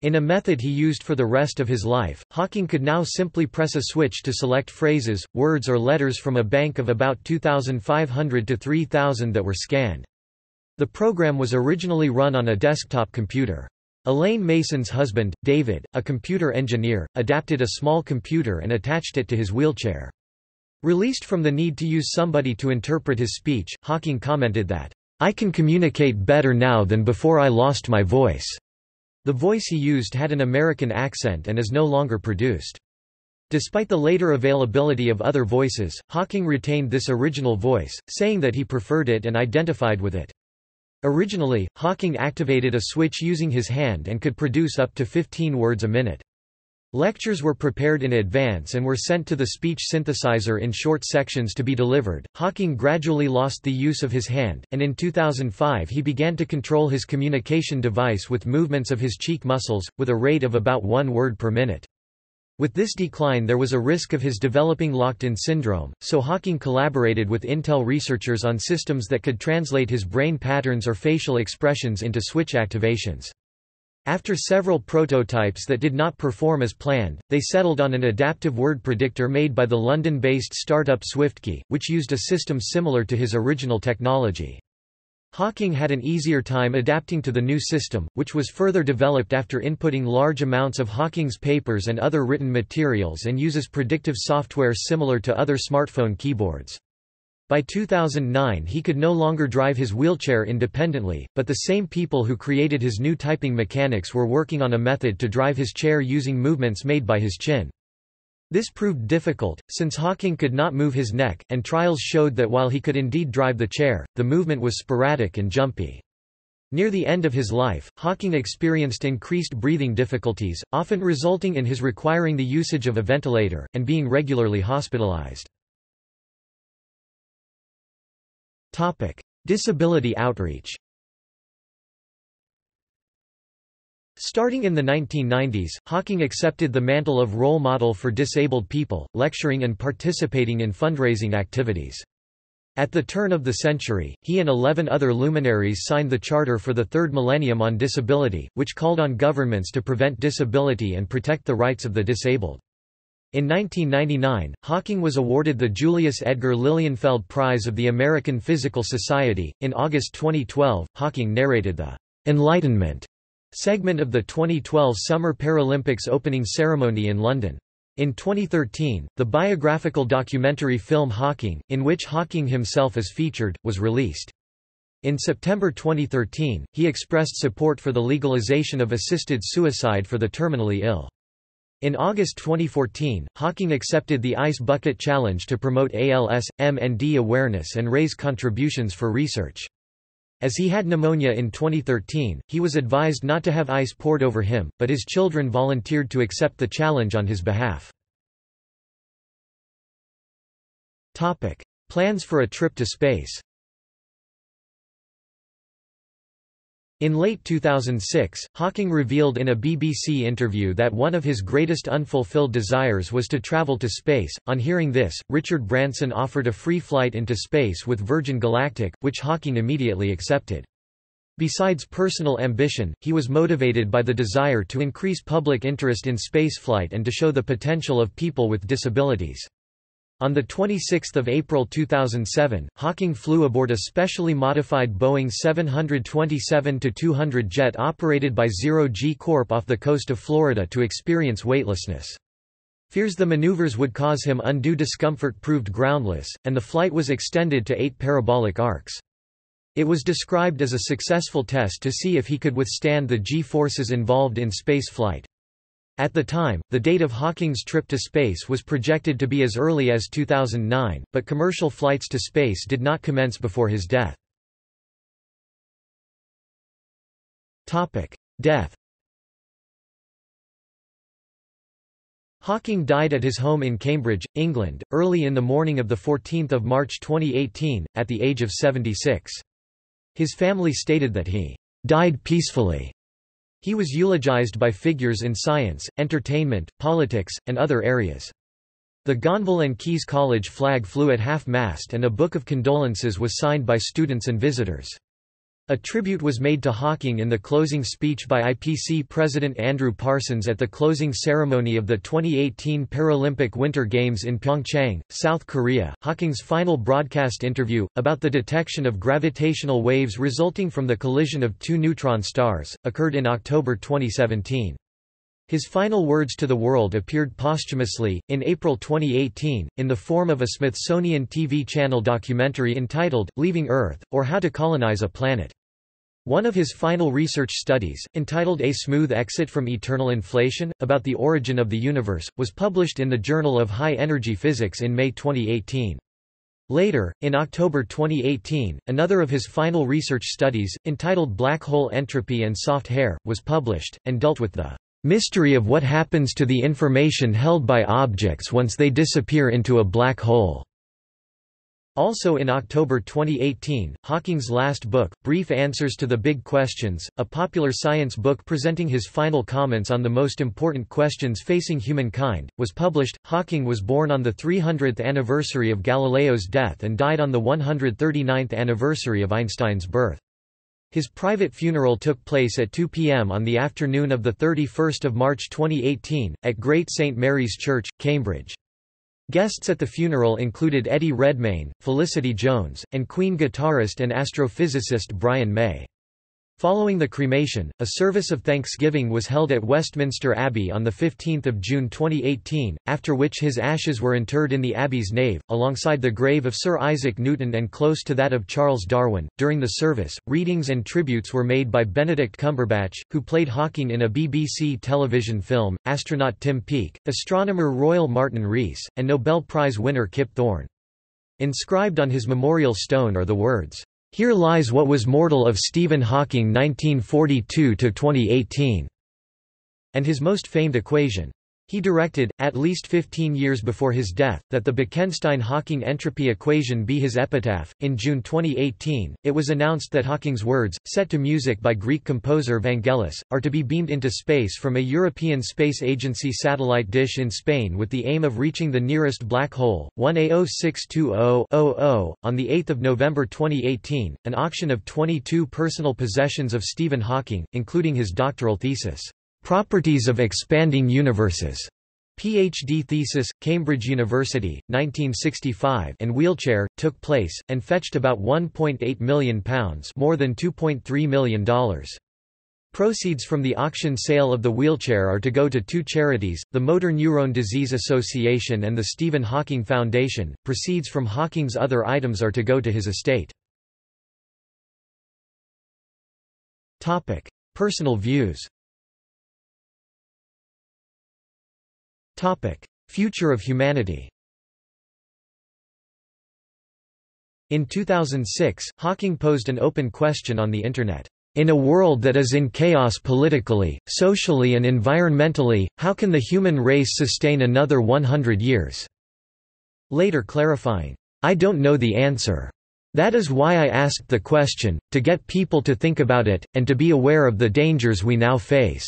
In a method he used for the rest of his life, Hawking could now simply press a switch to select phrases, words or letters from a bank of about two thousand five hundred to three thousand that were scanned. The program was originally run on a desktop computer. Elaine Mason's husband, David, a computer engineer, adapted a small computer and attached it to his wheelchair. Released from the need to use somebody to interpret his speech, Hawking commented that, "I can communicate better now than before I lost my voice." The voice he used had an American accent and is no longer produced. Despite the later availability of other voices, Hawking retained this original voice, saying that he preferred it and identified with it. Originally, Hawking activated a switch using his hand and could produce up to fifteen words a minute. Lectures were prepared in advance and were sent to the speech synthesizer in short sections to be delivered. Hawking gradually lost the use of his hand, and in two thousand five he began to control his communication device with movements of his cheek muscles, with a rate of about one word per minute. With this decline there was a risk of his developing locked-in syndrome, so Hawking collaborated with Intel researchers on systems that could translate his brain patterns or facial expressions into switch activations. After several prototypes that did not perform as planned, they settled on an adaptive word predictor made by the London-based startup SwiftKey, which used a system similar to his original technology. Hawking had an easier time adapting to the new system, which was further developed after inputting large amounts of Hawking's papers and other written materials and uses predictive software similar to other smartphone keyboards. By two thousand nine he could no longer drive his wheelchair independently, but the same people who created his new typing mechanics were working on a method to drive his chair using movements made by his chin. This proved difficult, since Hawking could not move his neck, and trials showed that while he could indeed drive the chair, the movement was sporadic and jumpy. Near the end of his life, Hawking experienced increased breathing difficulties, often resulting in his requiring the usage of a ventilator, and being regularly hospitalized. Disability outreach. Starting in the nineteen nineties, Hawking accepted the mantle of role model for disabled people, lecturing and participating in fundraising activities. At the turn of the century, he and eleven other luminaries signed the Charter for the Third Millennium on Disability, which called on governments to prevent disability and protect the rights of the disabled. In nineteen ninety-nine, Hawking was awarded the Julius Edgar Lilienfeld Prize of the American Physical Society. In August twenty twelve, Hawking narrated the Enlightenment segment of the twenty twelve Summer Paralympics opening ceremony in London. In twenty thirteen, the biographical documentary film Hawking, in which Hawking himself is featured, was released. In September twenty thirteen, he expressed support for the legalization of assisted suicide for the terminally ill. In August twenty fourteen, Hawking accepted the Ice Bucket Challenge to promote A L S M N D awareness and raise contributions for research. As he had pneumonia in twenty thirteen, he was advised not to have ice poured over him, but his children volunteered to accept the challenge on his behalf. Topic: Plans for a trip to space. In late two thousand six, Hawking revealed in a B B C interview that one of his greatest unfulfilled desires was to travel to space. On hearing this, Richard Branson offered a free flight into space with Virgin Galactic, which Hawking immediately accepted. Besides personal ambition, he was motivated by the desire to increase public interest in spaceflight and to show the potential of people with disabilities. On the twenty-sixth of April two thousand seven, Hawking flew aboard a specially modified Boeing seven twenty-seven two hundred jet operated by Zero G Corp off the coast of Florida to experience weightlessness. Fears the maneuvers would cause him undue discomfort proved groundless, and the flight was extended to eight parabolic arcs. It was described as a successful test to see if he could withstand the G-forces involved in spaceflight. At the time, the date of Hawking's trip to space was projected to be as early as two thousand nine, but commercial flights to space did not commence before his death. Topic: Death. Hawking died at his home in Cambridge, England, early in the morning of the fourteenth of March twenty eighteen, at the age of seventy-six. His family stated that he died peacefully. He was eulogized by figures in science, entertainment, politics, and other areas. The Gonville and Caius College flag flew at half-mast and a book of condolences was signed by students and visitors. A tribute was made to Hawking in the closing speech by I P C President Andrew Parsons at the closing ceremony of the twenty eighteen Paralympic Winter Games in Pyeongchang, South Korea. Hawking's final broadcast interview, about the detection of gravitational waves resulting from the collision of two neutron stars, occurred in October twenty seventeen. His final words to the world appeared posthumously, in April twenty eighteen, in the form of a Smithsonian T V channel documentary entitled, Leaving Earth, or How to Colonize a Planet. One of his final research studies, entitled A Smooth Exit from Eternal Inflation, about the origin of the universe, was published in the Journal of High Energy Physics in May twenty eighteen. Later, in October twenty eighteen, another of his final research studies, entitled Black Hole Entropy and Soft Hair, was published, and dealt with the mystery of what happens to the information held by objects once they disappear into a black hole. Also in October twenty eighteen, Hawking's last book, Brief Answers to the Big Questions, a popular science book presenting his final comments on the most important questions facing humankind, was published. Hawking was born on the three hundredth anniversary of Galileo's death and died on the one hundred thirty-ninth anniversary of Einstein's birth. His private funeral took place at two p m on the afternoon of thirty-first of March twenty eighteen, at Great Saint Mary's Church, Cambridge. Guests at the funeral included Eddie Redmayne, Felicity Jones, and Queen guitarist and astrophysicist Brian May. Following the cremation, a service of thanksgiving was held at Westminster Abbey on the fifteenth of June twenty eighteen, after which his ashes were interred in the Abbey's nave, alongside the grave of Sir Isaac Newton and close to that of Charles Darwin. During the service, readings and tributes were made by Benedict Cumberbatch, who played Hawking in a B B C television film, astronaut Tim Peake, astronomer Royal Martin Rees, and Nobel Prize winner Kip Thorne. Inscribed on his memorial stone are the words, "Here lies what was mortal of Stephen Hawking nineteen forty-two to twenty eighteen", and his most famed equation. He directed, at least fifteen years before his death, that the Bekenstein-Hawking entropy equation be his epitaph. In June twenty eighteen, it was announced that Hawking's words, set to music by Greek composer Vangelis, are to be beamed into space from a European Space Agency satellite dish in Spain with the aim of reaching the nearest black hole, one A zero six two zero zero zero. On the eighth of November twenty eighteen, an auction of twenty-two personal possessions of Stephen Hawking, including his doctoral thesis, Properties of Expanding Universes, P H D thesis, Cambridge University, nineteen sixty-five, and wheelchair, took place, and fetched about one point eight million pounds, more than two point three million dollars. Proceeds from the auction sale of the wheelchair are to go to two charities, the Motor Neurone Disease Association and the Stephen Hawking Foundation. Proceeds from Hawking's other items are to go to his estate. Topic: Personal views. Topic: Future of humanity. In two thousand six, Hawking posed an open question on the Internet. In a world that is in chaos politically, socially and environmentally, how can the human race sustain another one hundred years? Later clarifying, I don't know the answer. That is why I asked the question, to get people to think about it, and to be aware of the dangers we now face."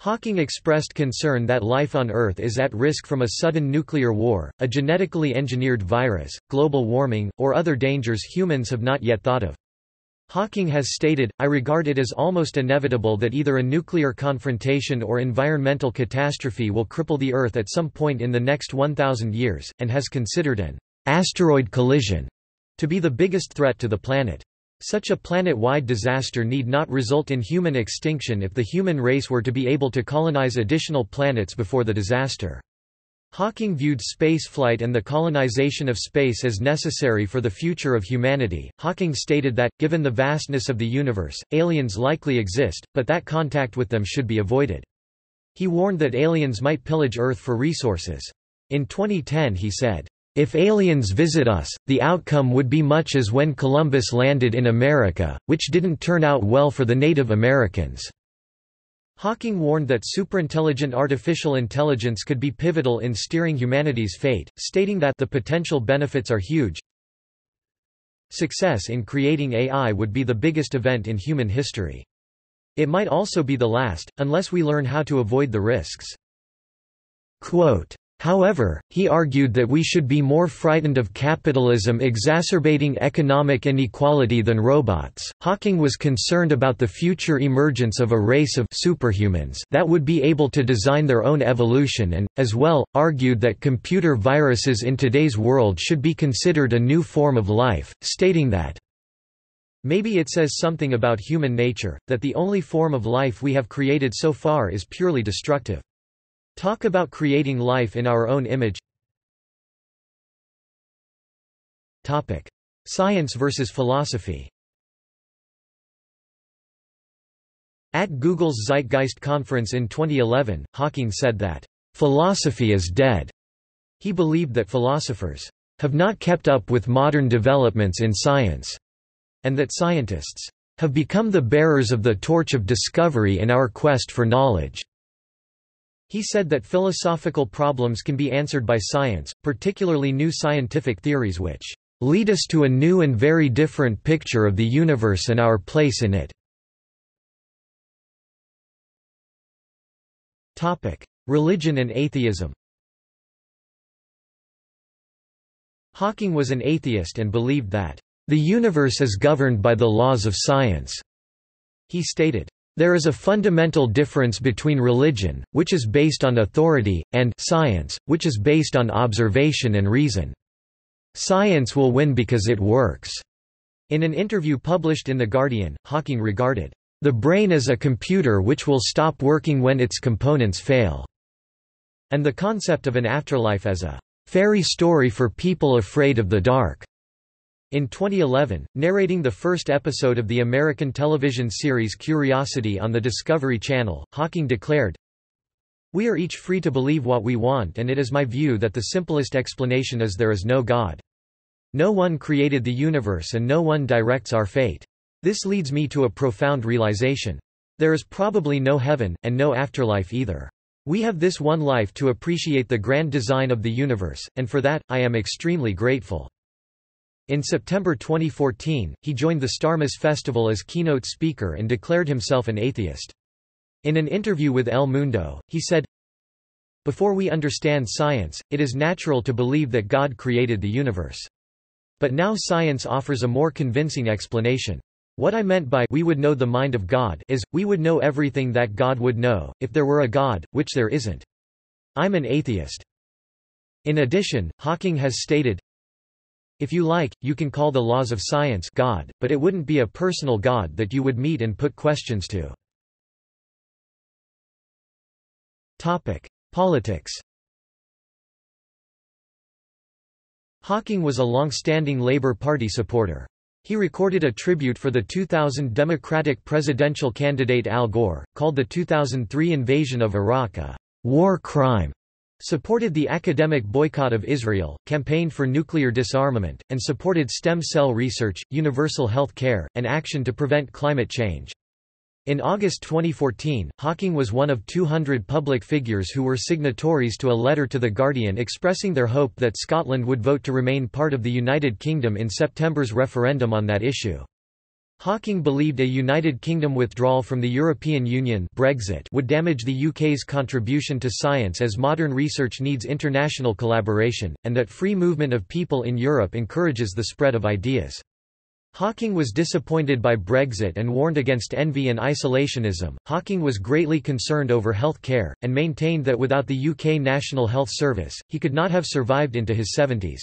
Hawking expressed concern that life on Earth is at risk from a sudden nuclear war, a genetically engineered virus, global warming, or other dangers humans have not yet thought of. Hawking has stated, "I regard it as almost inevitable that either a nuclear confrontation or environmental catastrophe will cripple the Earth at some point in the next one thousand years," and has considered an asteroid collision to be the biggest threat to the planet. Such a planet-wide disaster need not result in human extinction if the human race were to be able to colonize additional planets before the disaster. Hawking viewed spaceflight and the colonization of space as necessary for the future of humanity. Hawking stated that, given the vastness of the universe, aliens likely exist, but that contact with them should be avoided. He warned that aliens might pillage Earth for resources. In twenty ten he said, "If aliens visit us, the outcome would be much as when Columbus landed in America, which didn't turn out well for the Native Americans." Hawking warned that superintelligent artificial intelligence could be pivotal in steering humanity's fate, stating that the potential benefits are huge. Success in creating A I would be the biggest event in human history. It might also be the last, unless we learn how to avoid the risks. Quote, "However, he argued that we should be more frightened of capitalism exacerbating economic inequality than robots." Hawking was concerned about the future emergence of a race of superhumans that would be able to design their own evolution and, as well, argued that computer viruses in today's world should be considered a new form of life, stating that, "Maybe it says something about human nature, that the only form of life we have created so far is purely destructive. Talk about creating life in our own image." Topic: Science versus philosophy. At Google's Zeitgeist conference in twenty eleven, Hawking said that philosophy is dead. He believed that philosophers have not kept up with modern developments in science, and that scientists have become the bearers of the torch of discovery in our quest for knowledge. He said that philosophical problems can be answered by science, particularly new scientific theories which lead us to a new and very different picture of the universe and our place in it. Topic: Religion and atheism. Hawking was an atheist and believed that the universe is governed by the laws of science. He stated, "There is a fundamental difference between religion, which is based on authority, and science, which is based on observation and reason. Science will win because it works." In an interview published in The Guardian, Hawking regarded, "The brain as a computer which will stop working when its components fail," and the concept of an afterlife as a "fairy story for people afraid of the dark." In twenty eleven, narrating the first episode of the American television series Curiosity on the Discovery Channel, Hawking declared, "We are each free to believe what we want, and it is my view that the simplest explanation is there is no God. No one created the universe and no one directs our fate. This leads me to a profound realization. There is probably no heaven, and no afterlife either. We have this one life to appreciate the grand design of the universe, and for that, I am extremely grateful." In September twenty fourteen, he joined the Starmus Festival as keynote speaker and declared himself an atheist. In an interview with El Mundo, he said, "Before we understand science, it is natural to believe that God created the universe. But now science offers a more convincing explanation. What I meant by we would know the mind of God is, we would know everything that God would know, if there were a God, which there isn't. I'm an atheist." In addition, Hawking has stated, "If you like, you can call the laws of science God, but it wouldn't be a personal God that you would meet and put questions to." Topic: Politics. Hawking was a long-standing Labour Party supporter. He recorded a tribute for the two thousand Democratic presidential candidate Al Gore, called the two thousand three invasion of Iraq a war crime, supported the academic boycott of Israel, campaigned for nuclear disarmament, and supported stem cell research, universal health care, and action to prevent climate change. In August twenty fourteen, Hawking was one of two hundred public figures who were signatories to a letter to The Guardian expressing their hope that Scotland would vote to remain part of the United Kingdom in September's referendum on that issue. Hawking believed a United Kingdom withdrawal from the European Union (Brexit) would damage the U K's contribution to science as modern research needs international collaboration, and that free movement of people in Europe encourages the spread of ideas. Hawking was disappointed by Brexit and warned against envy and isolationism. Hawking was greatly concerned over health care, and maintained that without the U K National Health Service, he could not have survived into his seventies.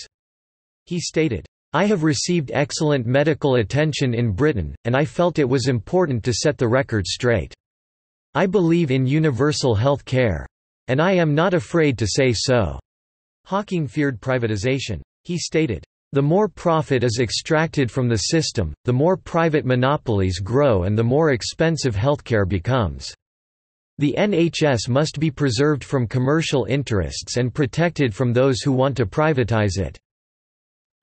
He stated, "I have received excellent medical attention in Britain, and I felt it was important to set the record straight. I believe in universal health care. And I am not afraid to say so." Hawking feared privatisation. He stated, "The more profit is extracted from the system, the more private monopolies grow and the more expensive healthcare becomes. The N H S must be preserved from commercial interests and protected from those who want to privatise it."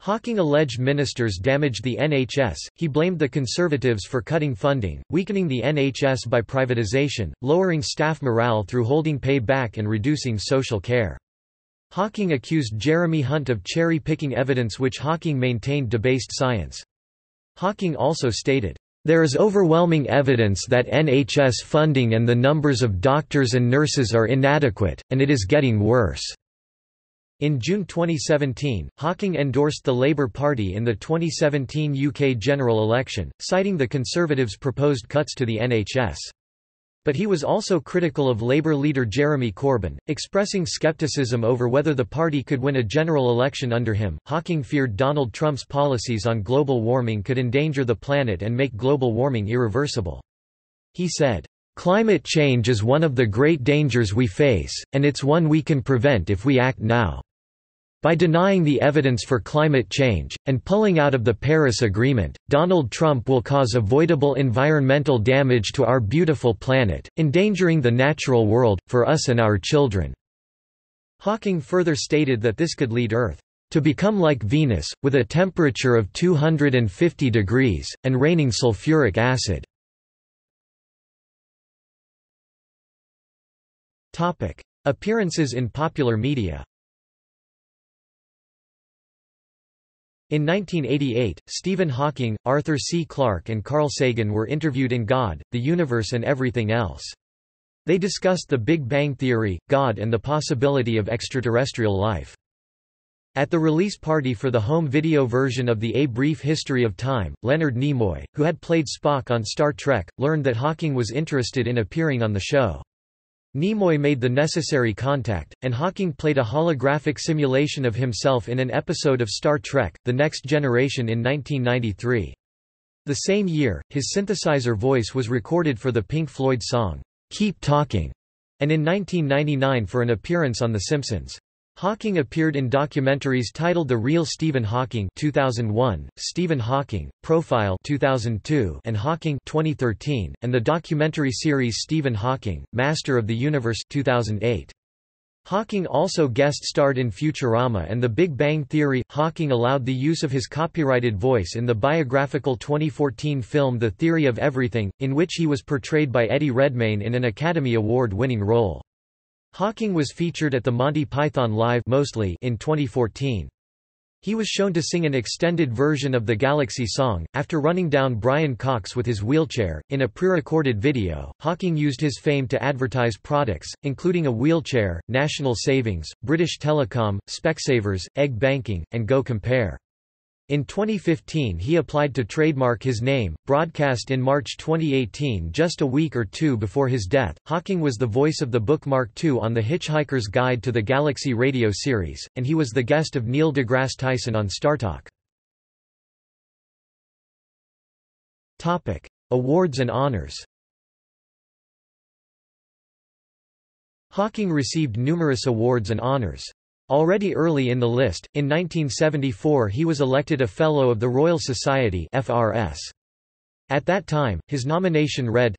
Hawking alleged ministers damaged the N H S. He blamed the Conservatives for cutting funding, weakening the N H S by privatization, lowering staff morale through holding pay back and reducing social care. Hawking accused Jeremy Hunt of cherry-picking evidence which Hawking maintained debased science. Hawking also stated, "There is overwhelming evidence that N H S funding and the numbers of doctors and nurses are inadequate, and it is getting worse." In June twenty seventeen, Hawking endorsed the Labour Party in the twenty seventeen U K general election, citing the Conservatives' proposed cuts to the N H S. But he was also critical of Labour leader Jeremy Corbyn, expressing scepticism over whether the party could win a general election under him. Hawking feared Donald Trump's policies on global warming could endanger the planet and make global warming irreversible. He said, "Climate change is one of the great dangers we face, and it's one we can prevent if we act now. By denying the evidence for climate change, and pulling out of the Paris Agreement, Donald Trump will cause avoidable environmental damage to our beautiful planet, endangering the natural world, for us and our children." Hawking further stated that this could lead Earth to become like Venus, with a temperature of two hundred fifty degrees, and raining sulfuric acid. Topic: Appearances in popular media. In nineteen eighty-eight, Stephen Hawking, Arthur C. Clarke and Carl Sagan were interviewed in God, the Universe and Everything Else. They discussed the Big Bang Theory, God and the possibility of extraterrestrial life. At the release party for the home video version of the A Brief History of Time, Leonard Nimoy, who had played Spock on Star Trek, learned that Hawking was interested in appearing on the show. Nimoy made the necessary contact, and Hawking played a holographic simulation of himself in an episode of Star Trek: The Next Generation in nineteen ninety-three. The same year, his synthesizer voice was recorded for the Pink Floyd song, "Keep Talking", and in nineteen ninety-nine for an appearance on The Simpsons. Hawking appeared in documentaries titled The Real Stephen Hawking two thousand one, Stephen Hawking, Profile two thousand two, and Hawking twenty thirteen, and the documentary series Stephen Hawking, Master of the Universe two thousand eight. Hawking also guest starred in Futurama and The Big Bang Theory. Hawking allowed the use of his copyrighted voice in the biographical twenty fourteen film The Theory of Everything, in which he was portrayed by Eddie Redmayne in an Academy Award-winning role. Hawking was featured at the Monty Python Live mostly in twenty fourteen. He was shown to sing an extended version of the Galaxy song, after running down Brian Cox with his wheelchair. In a pre-recorded video, Hawking used his fame to advertise products, including a wheelchair, National Savings, British Telecom, Specsavers, Egg Banking, and Go Compare. In twenty fifteen he applied to trademark his name, broadcast in March twenty eighteen just a week or two before his death. Hawking was the voice of the book Mark two on The Hitchhiker's Guide to the Galaxy radio series, and he was the guest of Neil deGrasse Tyson on StarTalk. Topic: Awards and honors. Hawking received numerous awards and honors. Already early in the list, in nineteen seventy-four he was elected a Fellow of the Royal Society F R S. At that time, his nomination read,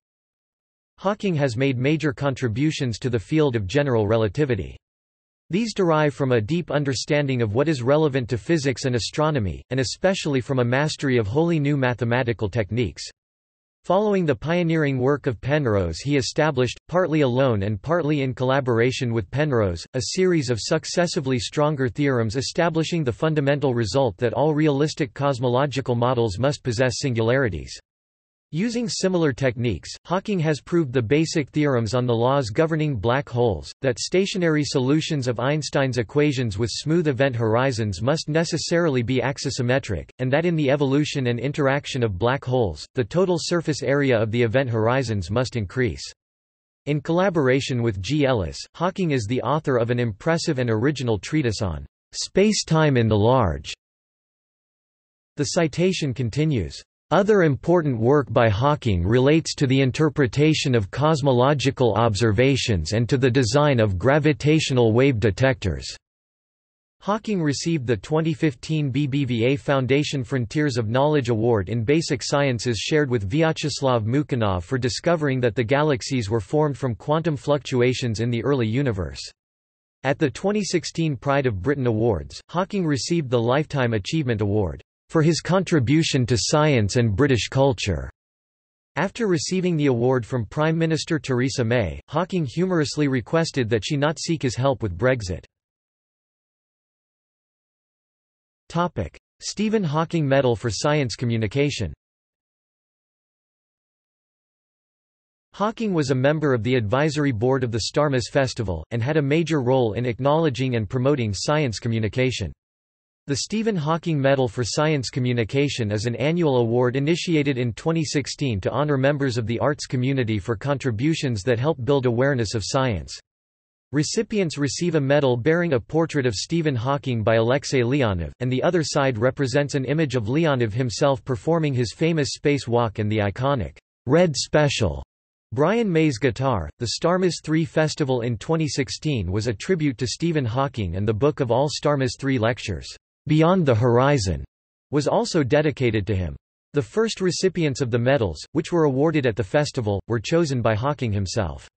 "Hawking has made major contributions to the field of general relativity. These derive from a deep understanding of what is relevant to physics and astronomy, and especially from a mastery of wholly new mathematical techniques. Following the pioneering work of Penrose he established, partly alone and partly in collaboration with Penrose, a series of successively stronger theorems establishing the fundamental result that all realistic cosmological models must possess singularities. Using similar techniques, Hawking has proved the basic theorems on the laws governing black holes, that stationary solutions of Einstein's equations with smooth event horizons must necessarily be axisymmetric, and that in the evolution and interaction of black holes, the total surface area of the event horizons must increase. In collaboration with G. Ellis, Hawking is the author of an impressive and original treatise on space-time in the large. The citation continues. Other important work by Hawking relates to the interpretation of cosmological observations and to the design of gravitational wave detectors. Hawking received the twenty fifteen B B V A Foundation Frontiers of Knowledge Award in Basic Sciences shared with Vyacheslav Mukhanov for discovering that the galaxies were formed from quantum fluctuations in the early universe. At the twenty sixteen Pride of Britain Awards, Hawking received the Lifetime Achievement Award for his contribution to science and British culture. After receiving the award from Prime Minister Theresa May, Hawking humorously requested that she not seek his help with Brexit. Topic: Stephen Hawking Medal for Science Communication. Hawking was a member of the advisory board of the Starmus Festival, and had a major role in acknowledging and promoting science communication. The Stephen Hawking Medal for Science Communication is an annual award initiated in twenty sixteen to honor members of the arts community for contributions that help build awareness of science. Recipients receive a medal bearing a portrait of Stephen Hawking by Alexei Leonov, and the other side represents an image of Leonov himself performing his famous spacewalk and the iconic Red Special. Brian May's guitar. The Starmus three Festival in twenty sixteen was a tribute to Stephen Hawking, and the book of all Starmus three lectures, Beyond the Horizon, was also dedicated to him. The first recipients of the medals, which were awarded at the festival, were chosen by Hawking himself.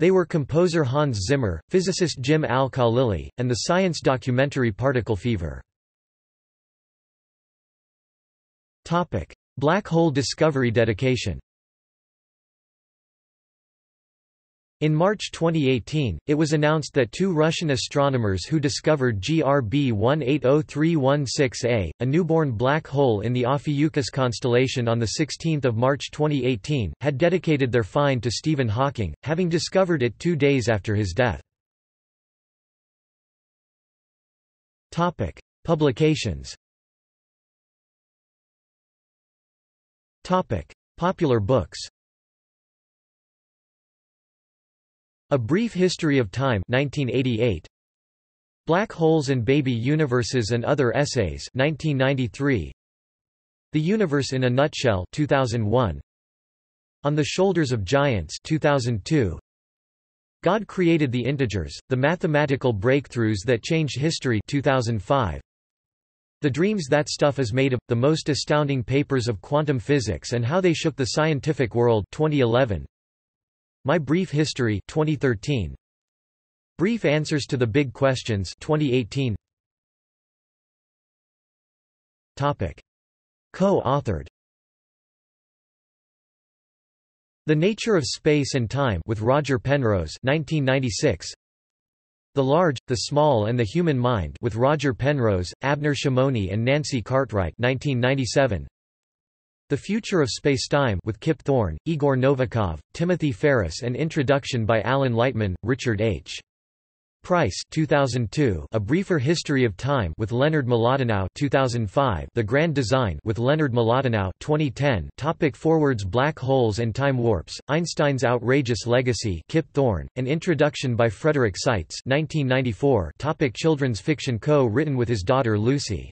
They were composer Hans Zimmer, physicist Jim Al-Khalili, and the science documentary Particle Fever. Topic: Black Hole Discovery Dedication. In March twenty eighteen, it was announced that two Russian astronomers who discovered G R B one eight zero three one six A, a newborn black hole in the Ophiuchus constellation on the sixteenth of March twenty eighteen, had dedicated their find to Stephen Hawking, having discovered it two days after his death. Topic: Publications. Topic: Popular books. A Brief History of Time, nineteen eighty-eight. Black Holes and Baby Universes and Other Essays, nineteen ninety-three. The Universe in a Nutshell, two thousand one. On the Shoulders of Giants, two thousand two. God Created the Integers: The Mathematical Breakthroughs That Changed History, two thousand five. The Dreams That Stuff Is Made Of: The Most Astounding Papers of Quantum Physics and How They Shook the Scientific World, twenty eleven. My Brief History, twenty thirteen. Brief Answers to the Big Questions, twenty eighteen. Topic: Co-authored. The Nature of Space and Time with Roger Penrose, nineteen ninety-six. The Large, the Small and the Human Mind with Roger Penrose, Abner Shimoni and Nancy Cartwright, nineteen ninety-seven. The Future of Spacetime with Kip Thorne, Igor Novikov, Timothy Ferris, and Introduction by Alan Lightman, Richard H. Price, two thousand two. A Briefer History of Time with Leonard Mlodinow, two thousand five. The Grand Design with Leonard Mlodinow, twenty ten. Topic: Forwards. Black Holes and Time Warps: Einstein's Outrageous Legacy, Kip Thorne, An Introduction by Frederick Seitz, nineteen ninety-four. Topic: Children's Fiction. Co-written with his daughter Lucy.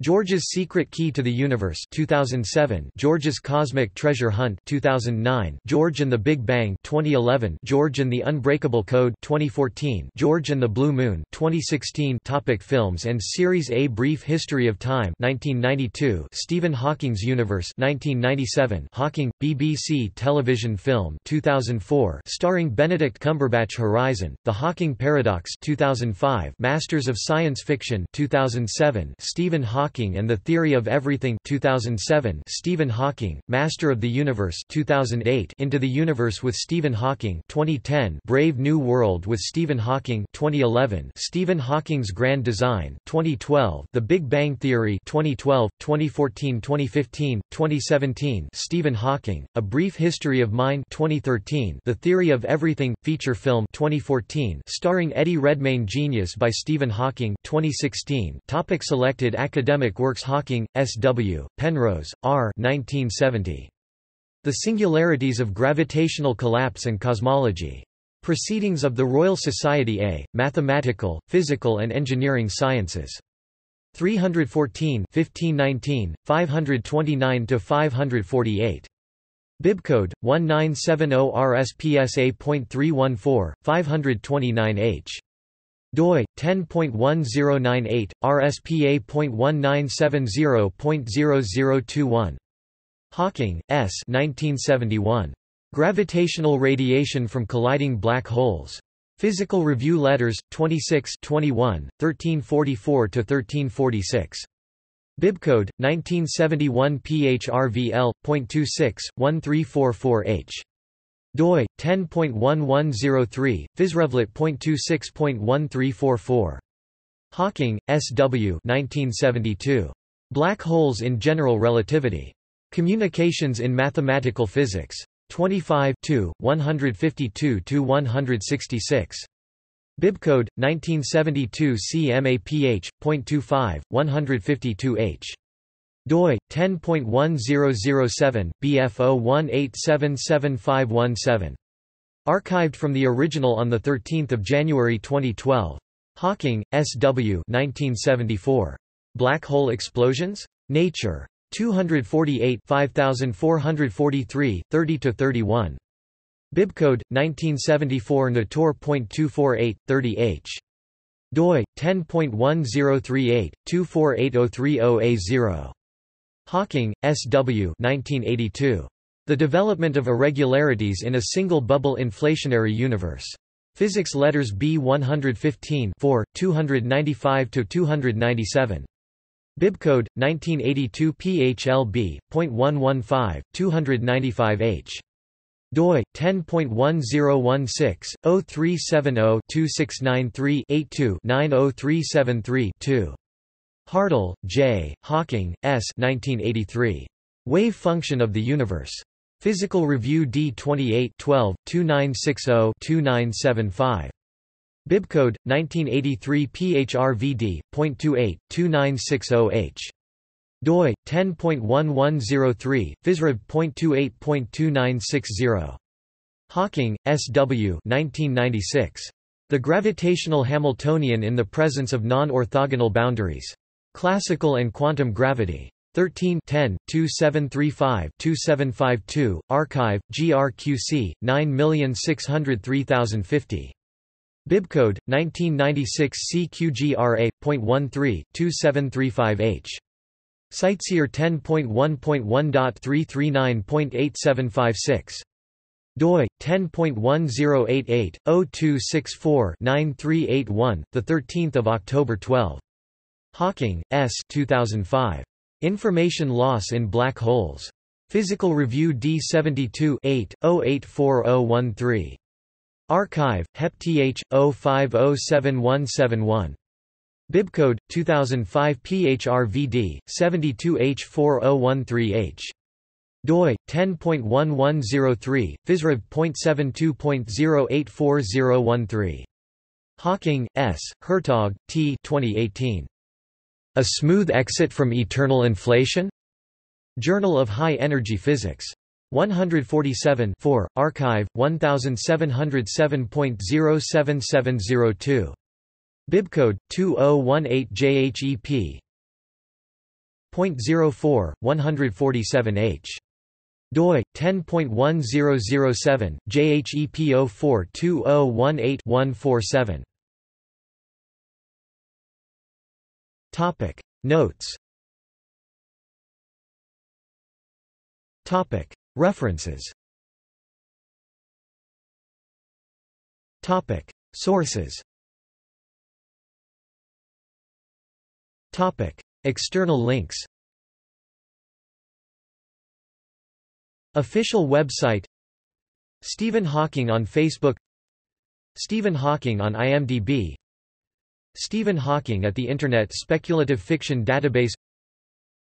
George's Secret Key to the Universe, two thousand seven. George's Cosmic Treasure Hunt, two thousand nine. George and the Big Bang, twenty eleven. George and the Unbreakable Code, twenty fourteen. George and the Blue Moon, twenty sixteen. Topic: Films and Series. A Brief History of Time, nineteen ninety-two. Stephen Hawking's Universe, nineteen ninety-seven. Hawking, B B C Television Film, two thousand four, starring Benedict Cumberbatch. Horizon: The Hawking Paradox, two thousand five. Masters of Science Fiction, two thousand seven. Stephen Hawking Hawking and the Theory of Everything two thousand seven, Stephen Hawking, Master of the Universe two thousand eight, Into the Universe with Stephen Hawking twenty ten, Brave New World with Stephen Hawking twenty eleven, Stephen Hawking's Grand Design twenty twelve, The Big Bang Theory twenty twelve, twenty fourteen, twenty fifteen, twenty seventeen, Stephen Hawking, A Brief History of Mind twenty thirteen, The Theory of Everything feature film twenty fourteen, starring Eddie Redmayne, Genius by Stephen Hawking twenty sixteen. Topic: selected academic works. Hawking, S W, Penrose, R. nineteen seventy. The Singularities of Gravitational Collapse and Cosmology. Proceedings of the Royal Society A, Mathematical, Physical and Engineering Sciences. three hundred fourteen, fifteen nineteen, five twenty-nine to five forty-eight. Bibcode, one nine seven zero R S P S A point three one four, five twenty-nine H. doi, ten point one zero nine eight, R S P A point one nine seven zero point zero zero two one. Hawking, S. nineteen seventy-one. Gravitational Radiation from Colliding Black Holes. Physical Review Letters, twenty-six twenty-one, thirteen forty-four to thirteen forty-six. Bibcode, nineteen seventy-one P H R V L point two six, one three four four H. doi, ten point one one zero three, physrevlet point two six point one three four four. Hawking, S W nineteen seventy-two. Black Holes in General Relativity. Communications in Mathematical Physics. twenty-five two, one fifty-two to one sixty-six. Bibcode, nineteen seventy-two C M A P H point two five, one fifty-two H. doi, ten point one zero zero seven B F zero one eight seven seven five one seven. Archived from the original on the thirteenth of January twenty twelve. Hawking, S W nineteen seventy-four. Black Hole Explosions? Nature. two forty-eight, fifty-four forty-three, thirty to thirty-one. Bibcode, nineteen seventy-four N A T O R point two forty-eight, thirty H. doi, ten point one zero three eight, two four eight zero three zero A zero. Hawking, S W nineteen eighty-two. The Development of Irregularities in a Single Bubble Inflationary Universe. Physics Letters B one fifteen four, two ninety-five to two ninety-seven. Bibcode, nineteen eighty-two P H L B point one one five, two ninety-five H. doi, ten point one zero one six, zero three seven zero, two six nine three, eight two, nine zero three seven three, two. Hartle, J., Hawking, S. nineteen eighty-three. Wave Function of the Universe. Physical Review D twenty-eight twelve, two nine six zero to two nine seven five. Bibcode, nineteen eighty-three P H R V D point two eight, two nine six zero H. doi, ten point one one zero three, physrev point two eight point two nine six zero. Hawking, S W nineteen ninety-six. The Gravitational Hamiltonian in the Presence of Non-Orthogonal Boundaries. Classical and Quantum Gravity. thirteen ten, twenty-seven thirty-five to twenty-seven fifty-two, Archive, G R Q C, nine million six hundred three thousand fifty. Bibcode, nineteen ninety-six C Q G R A point one three, two seven three five H. Sightseer ten point one point one point three three nine point eight seven five six. doi, ten point one zero eight eight, zero two six four, nine three eight one, the thirteenth of October twelve. Hawking, S. two thousand five. Information Loss in Black Holes. Physical Review D seventy-two eight, zero eight four zero one three. Archive, H E P T H, zero five zero seven one seven one. Bibcode, two thousand five P H R V D, seventy-two H four zero one three H. doi, ten point one one zero three, physrev point seven two point zero eight four zero one three. Hawking, S., Hertog, T. twenty eighteen. A Smooth Exit from Eternal Inflation? Journal of High Energy Physics. one forty-seven four, Archive, one thousand seven hundred seven point zero seven seven zero two. Bibcode, two thousand eighteen J H E P point zero four, one forty-seven H. doi, ten point one zero zero seven, J H E P zero four two zero one eight one four seven. Topic. Notes. Topic. References. Topic. Sources. Topic. External links. Official website. Stephen Hawking on Facebook. Stephen Hawking on IMDb. Stephen Hawking at the Internet Speculative Fiction Database.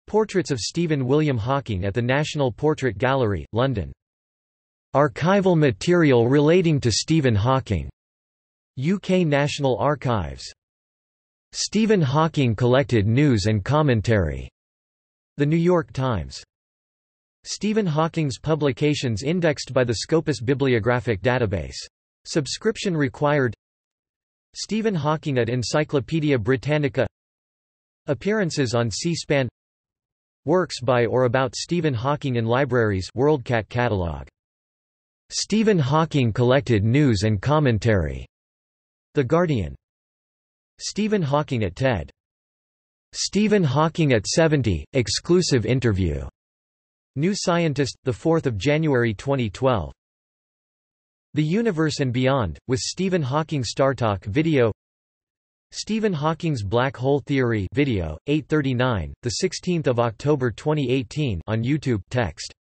Portraits of Stephen William Hawking at the National Portrait Gallery, London. Archival material relating to Stephen Hawking. U K National Archives. Stephen Hawking collected news and commentary. The New York Times. Stephen Hawking's publications indexed by the Scopus Bibliographic Database. Subscription required. Stephen Hawking at Encyclopædia Britannica. Appearances on C-SPAN. Works by or about Stephen Hawking in libraries, WorldCat catalog. Stephen Hawking collected news and commentary. The Guardian. Stephen Hawking at TED. Stephen Hawking at seventy, exclusive interview. New Scientist, the fourth of January twenty twelve. The Universe and Beyond, with Stephen Hawking StarTalk video. Stephen Hawking's Black Hole Theory video, eight thirty-nine, the sixteenth of October twenty eighteen on YouTube text.